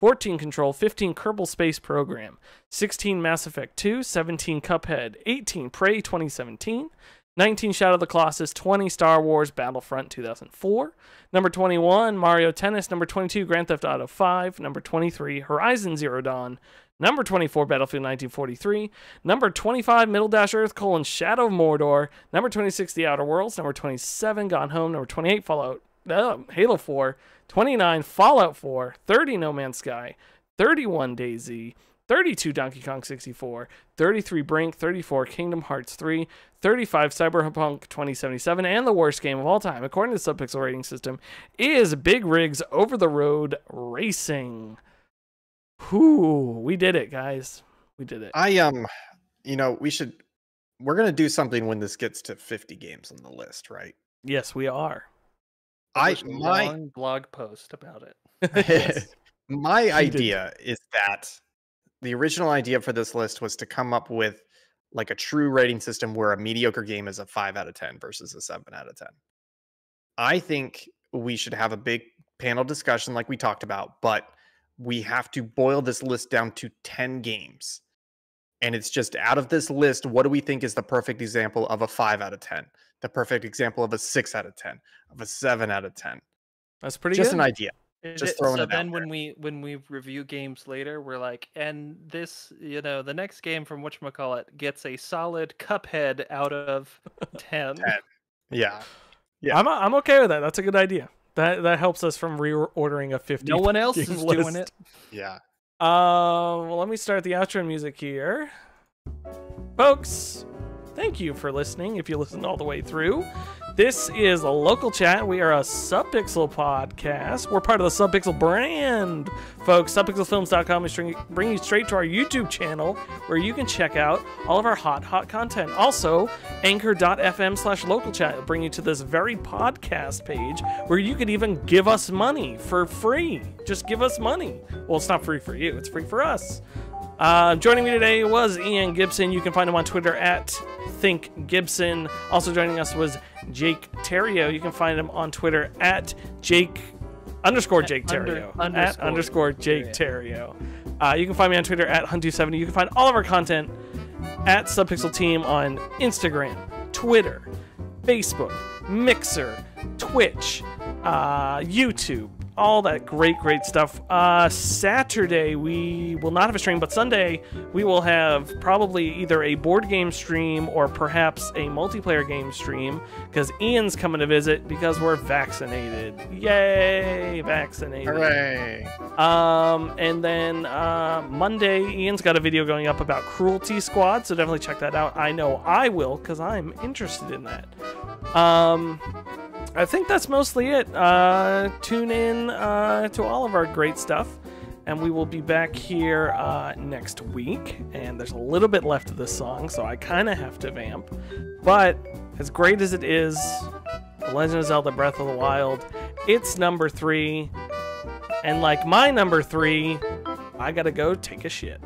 fourteen, Control. fifteen, Kerbal Space Program. sixteen, Mass Effect two. seventeen, Cuphead. eighteen, Prey twenty seventeen. nineteen, Shadow of the Colossus. twenty, Star Wars Battlefront two thousand four. Number twenty-one, Mario Tennis. Number twenty-two, Grand Theft Auto five. Number twenty-three, Horizon Zero Dawn. Number twenty-four, Battlefield nineteen forty-three. Number twenty-five, Middle Dash Earth, colon, Shadow of Mordor. Number twenty-six, The Outer Worlds. Number twenty-seven, Gone Home. Number twenty-eight, Fallout, uh, Halo four. twenty-nine, Fallout four. thirty, No Man's Sky. thirty-one, DayZ. thirty-two Donkey Kong sixty-four, thirty-three Brink, thirty-four Kingdom Hearts three, thirty-five Cyberpunk twenty seventy-seven, and the worst game of all time, according to the Subpixel rating system, is Big Rig's Over the Road Racing. Whew, we did it, guys. We did it. I, um, you know, we should, we're going to do something when this gets to fifty games on the list, right? Yes, we are. I, my long blog post about it. Yes. My she idea did. is that the original idea for this list was to come up with like a true rating system where a mediocre game is a five out of ten versus a seven out of ten. I think we should have a big panel discussion like we talked about, but we have to boil this list down to ten games. And it's just out of this list, what do we think is the perfect example of a five out of ten? The perfect example of a six out of ten, of a seven out of ten. That's pretty just good. Just an idea. Just throwing so it then out when there. we when we review games later, we're like, and this, you know, the next game from whatchamacallit gets a solid Cuphead out of ten. ten. Yeah. Yeah. I'm I'm okay with that. That's a good idea. That that helps us from reordering a fifty. No one else is list. doing it. Yeah. Um uh, well, let me start the outro music here. Folks, thank you for listening. If you listened all the way through. This is a local chat. We are a Subpixel podcast. We're part of the Subpixel brand, folks. Subpixel films dot com is bringing you straight to our YouTube channel where you can check out all of our hot, hot content. Also, anchor dot f m slash local chat will bring you to this very podcast page where you can even give us money for free. Just give us money. Well, it's not free for you. It's free for us. Uh, joining me today was Ian Gibson. You can find him on Twitter at ThinkGibson. Also joining us was Jake Theriault. You can find him on Twitter at Jake underscore Jake Theriault. Under, at underscore Jake Theriault. Uh, you can find me on Twitter at Hunt two seventy. You can find all of our content at Subpixel Team on Instagram, Twitter, Facebook, Mixer, Twitch, uh, YouTube. All that great, great stuff. Uh, Saturday, we will not have a stream, but Sunday, we will have probably either a board game stream or perhaps a multiplayer game stream because Ian's coming to visit because we're vaccinated. Yay, vaccinated. Hooray. Um, and then uh, Monday, Ian's got a video going up about Cruelty Squad, so definitely check that out. I know I will because I'm interested in that. Um... I think that's mostly it. Uh, tune in uh, to all of our great stuff, and we will be back here uh, next week. And there's a little bit left of this song, so I kind of have to vamp. But as great as it is, The Legend of Zelda Breath of the Wild, it's number three. And like my number three, I gotta go take a shit.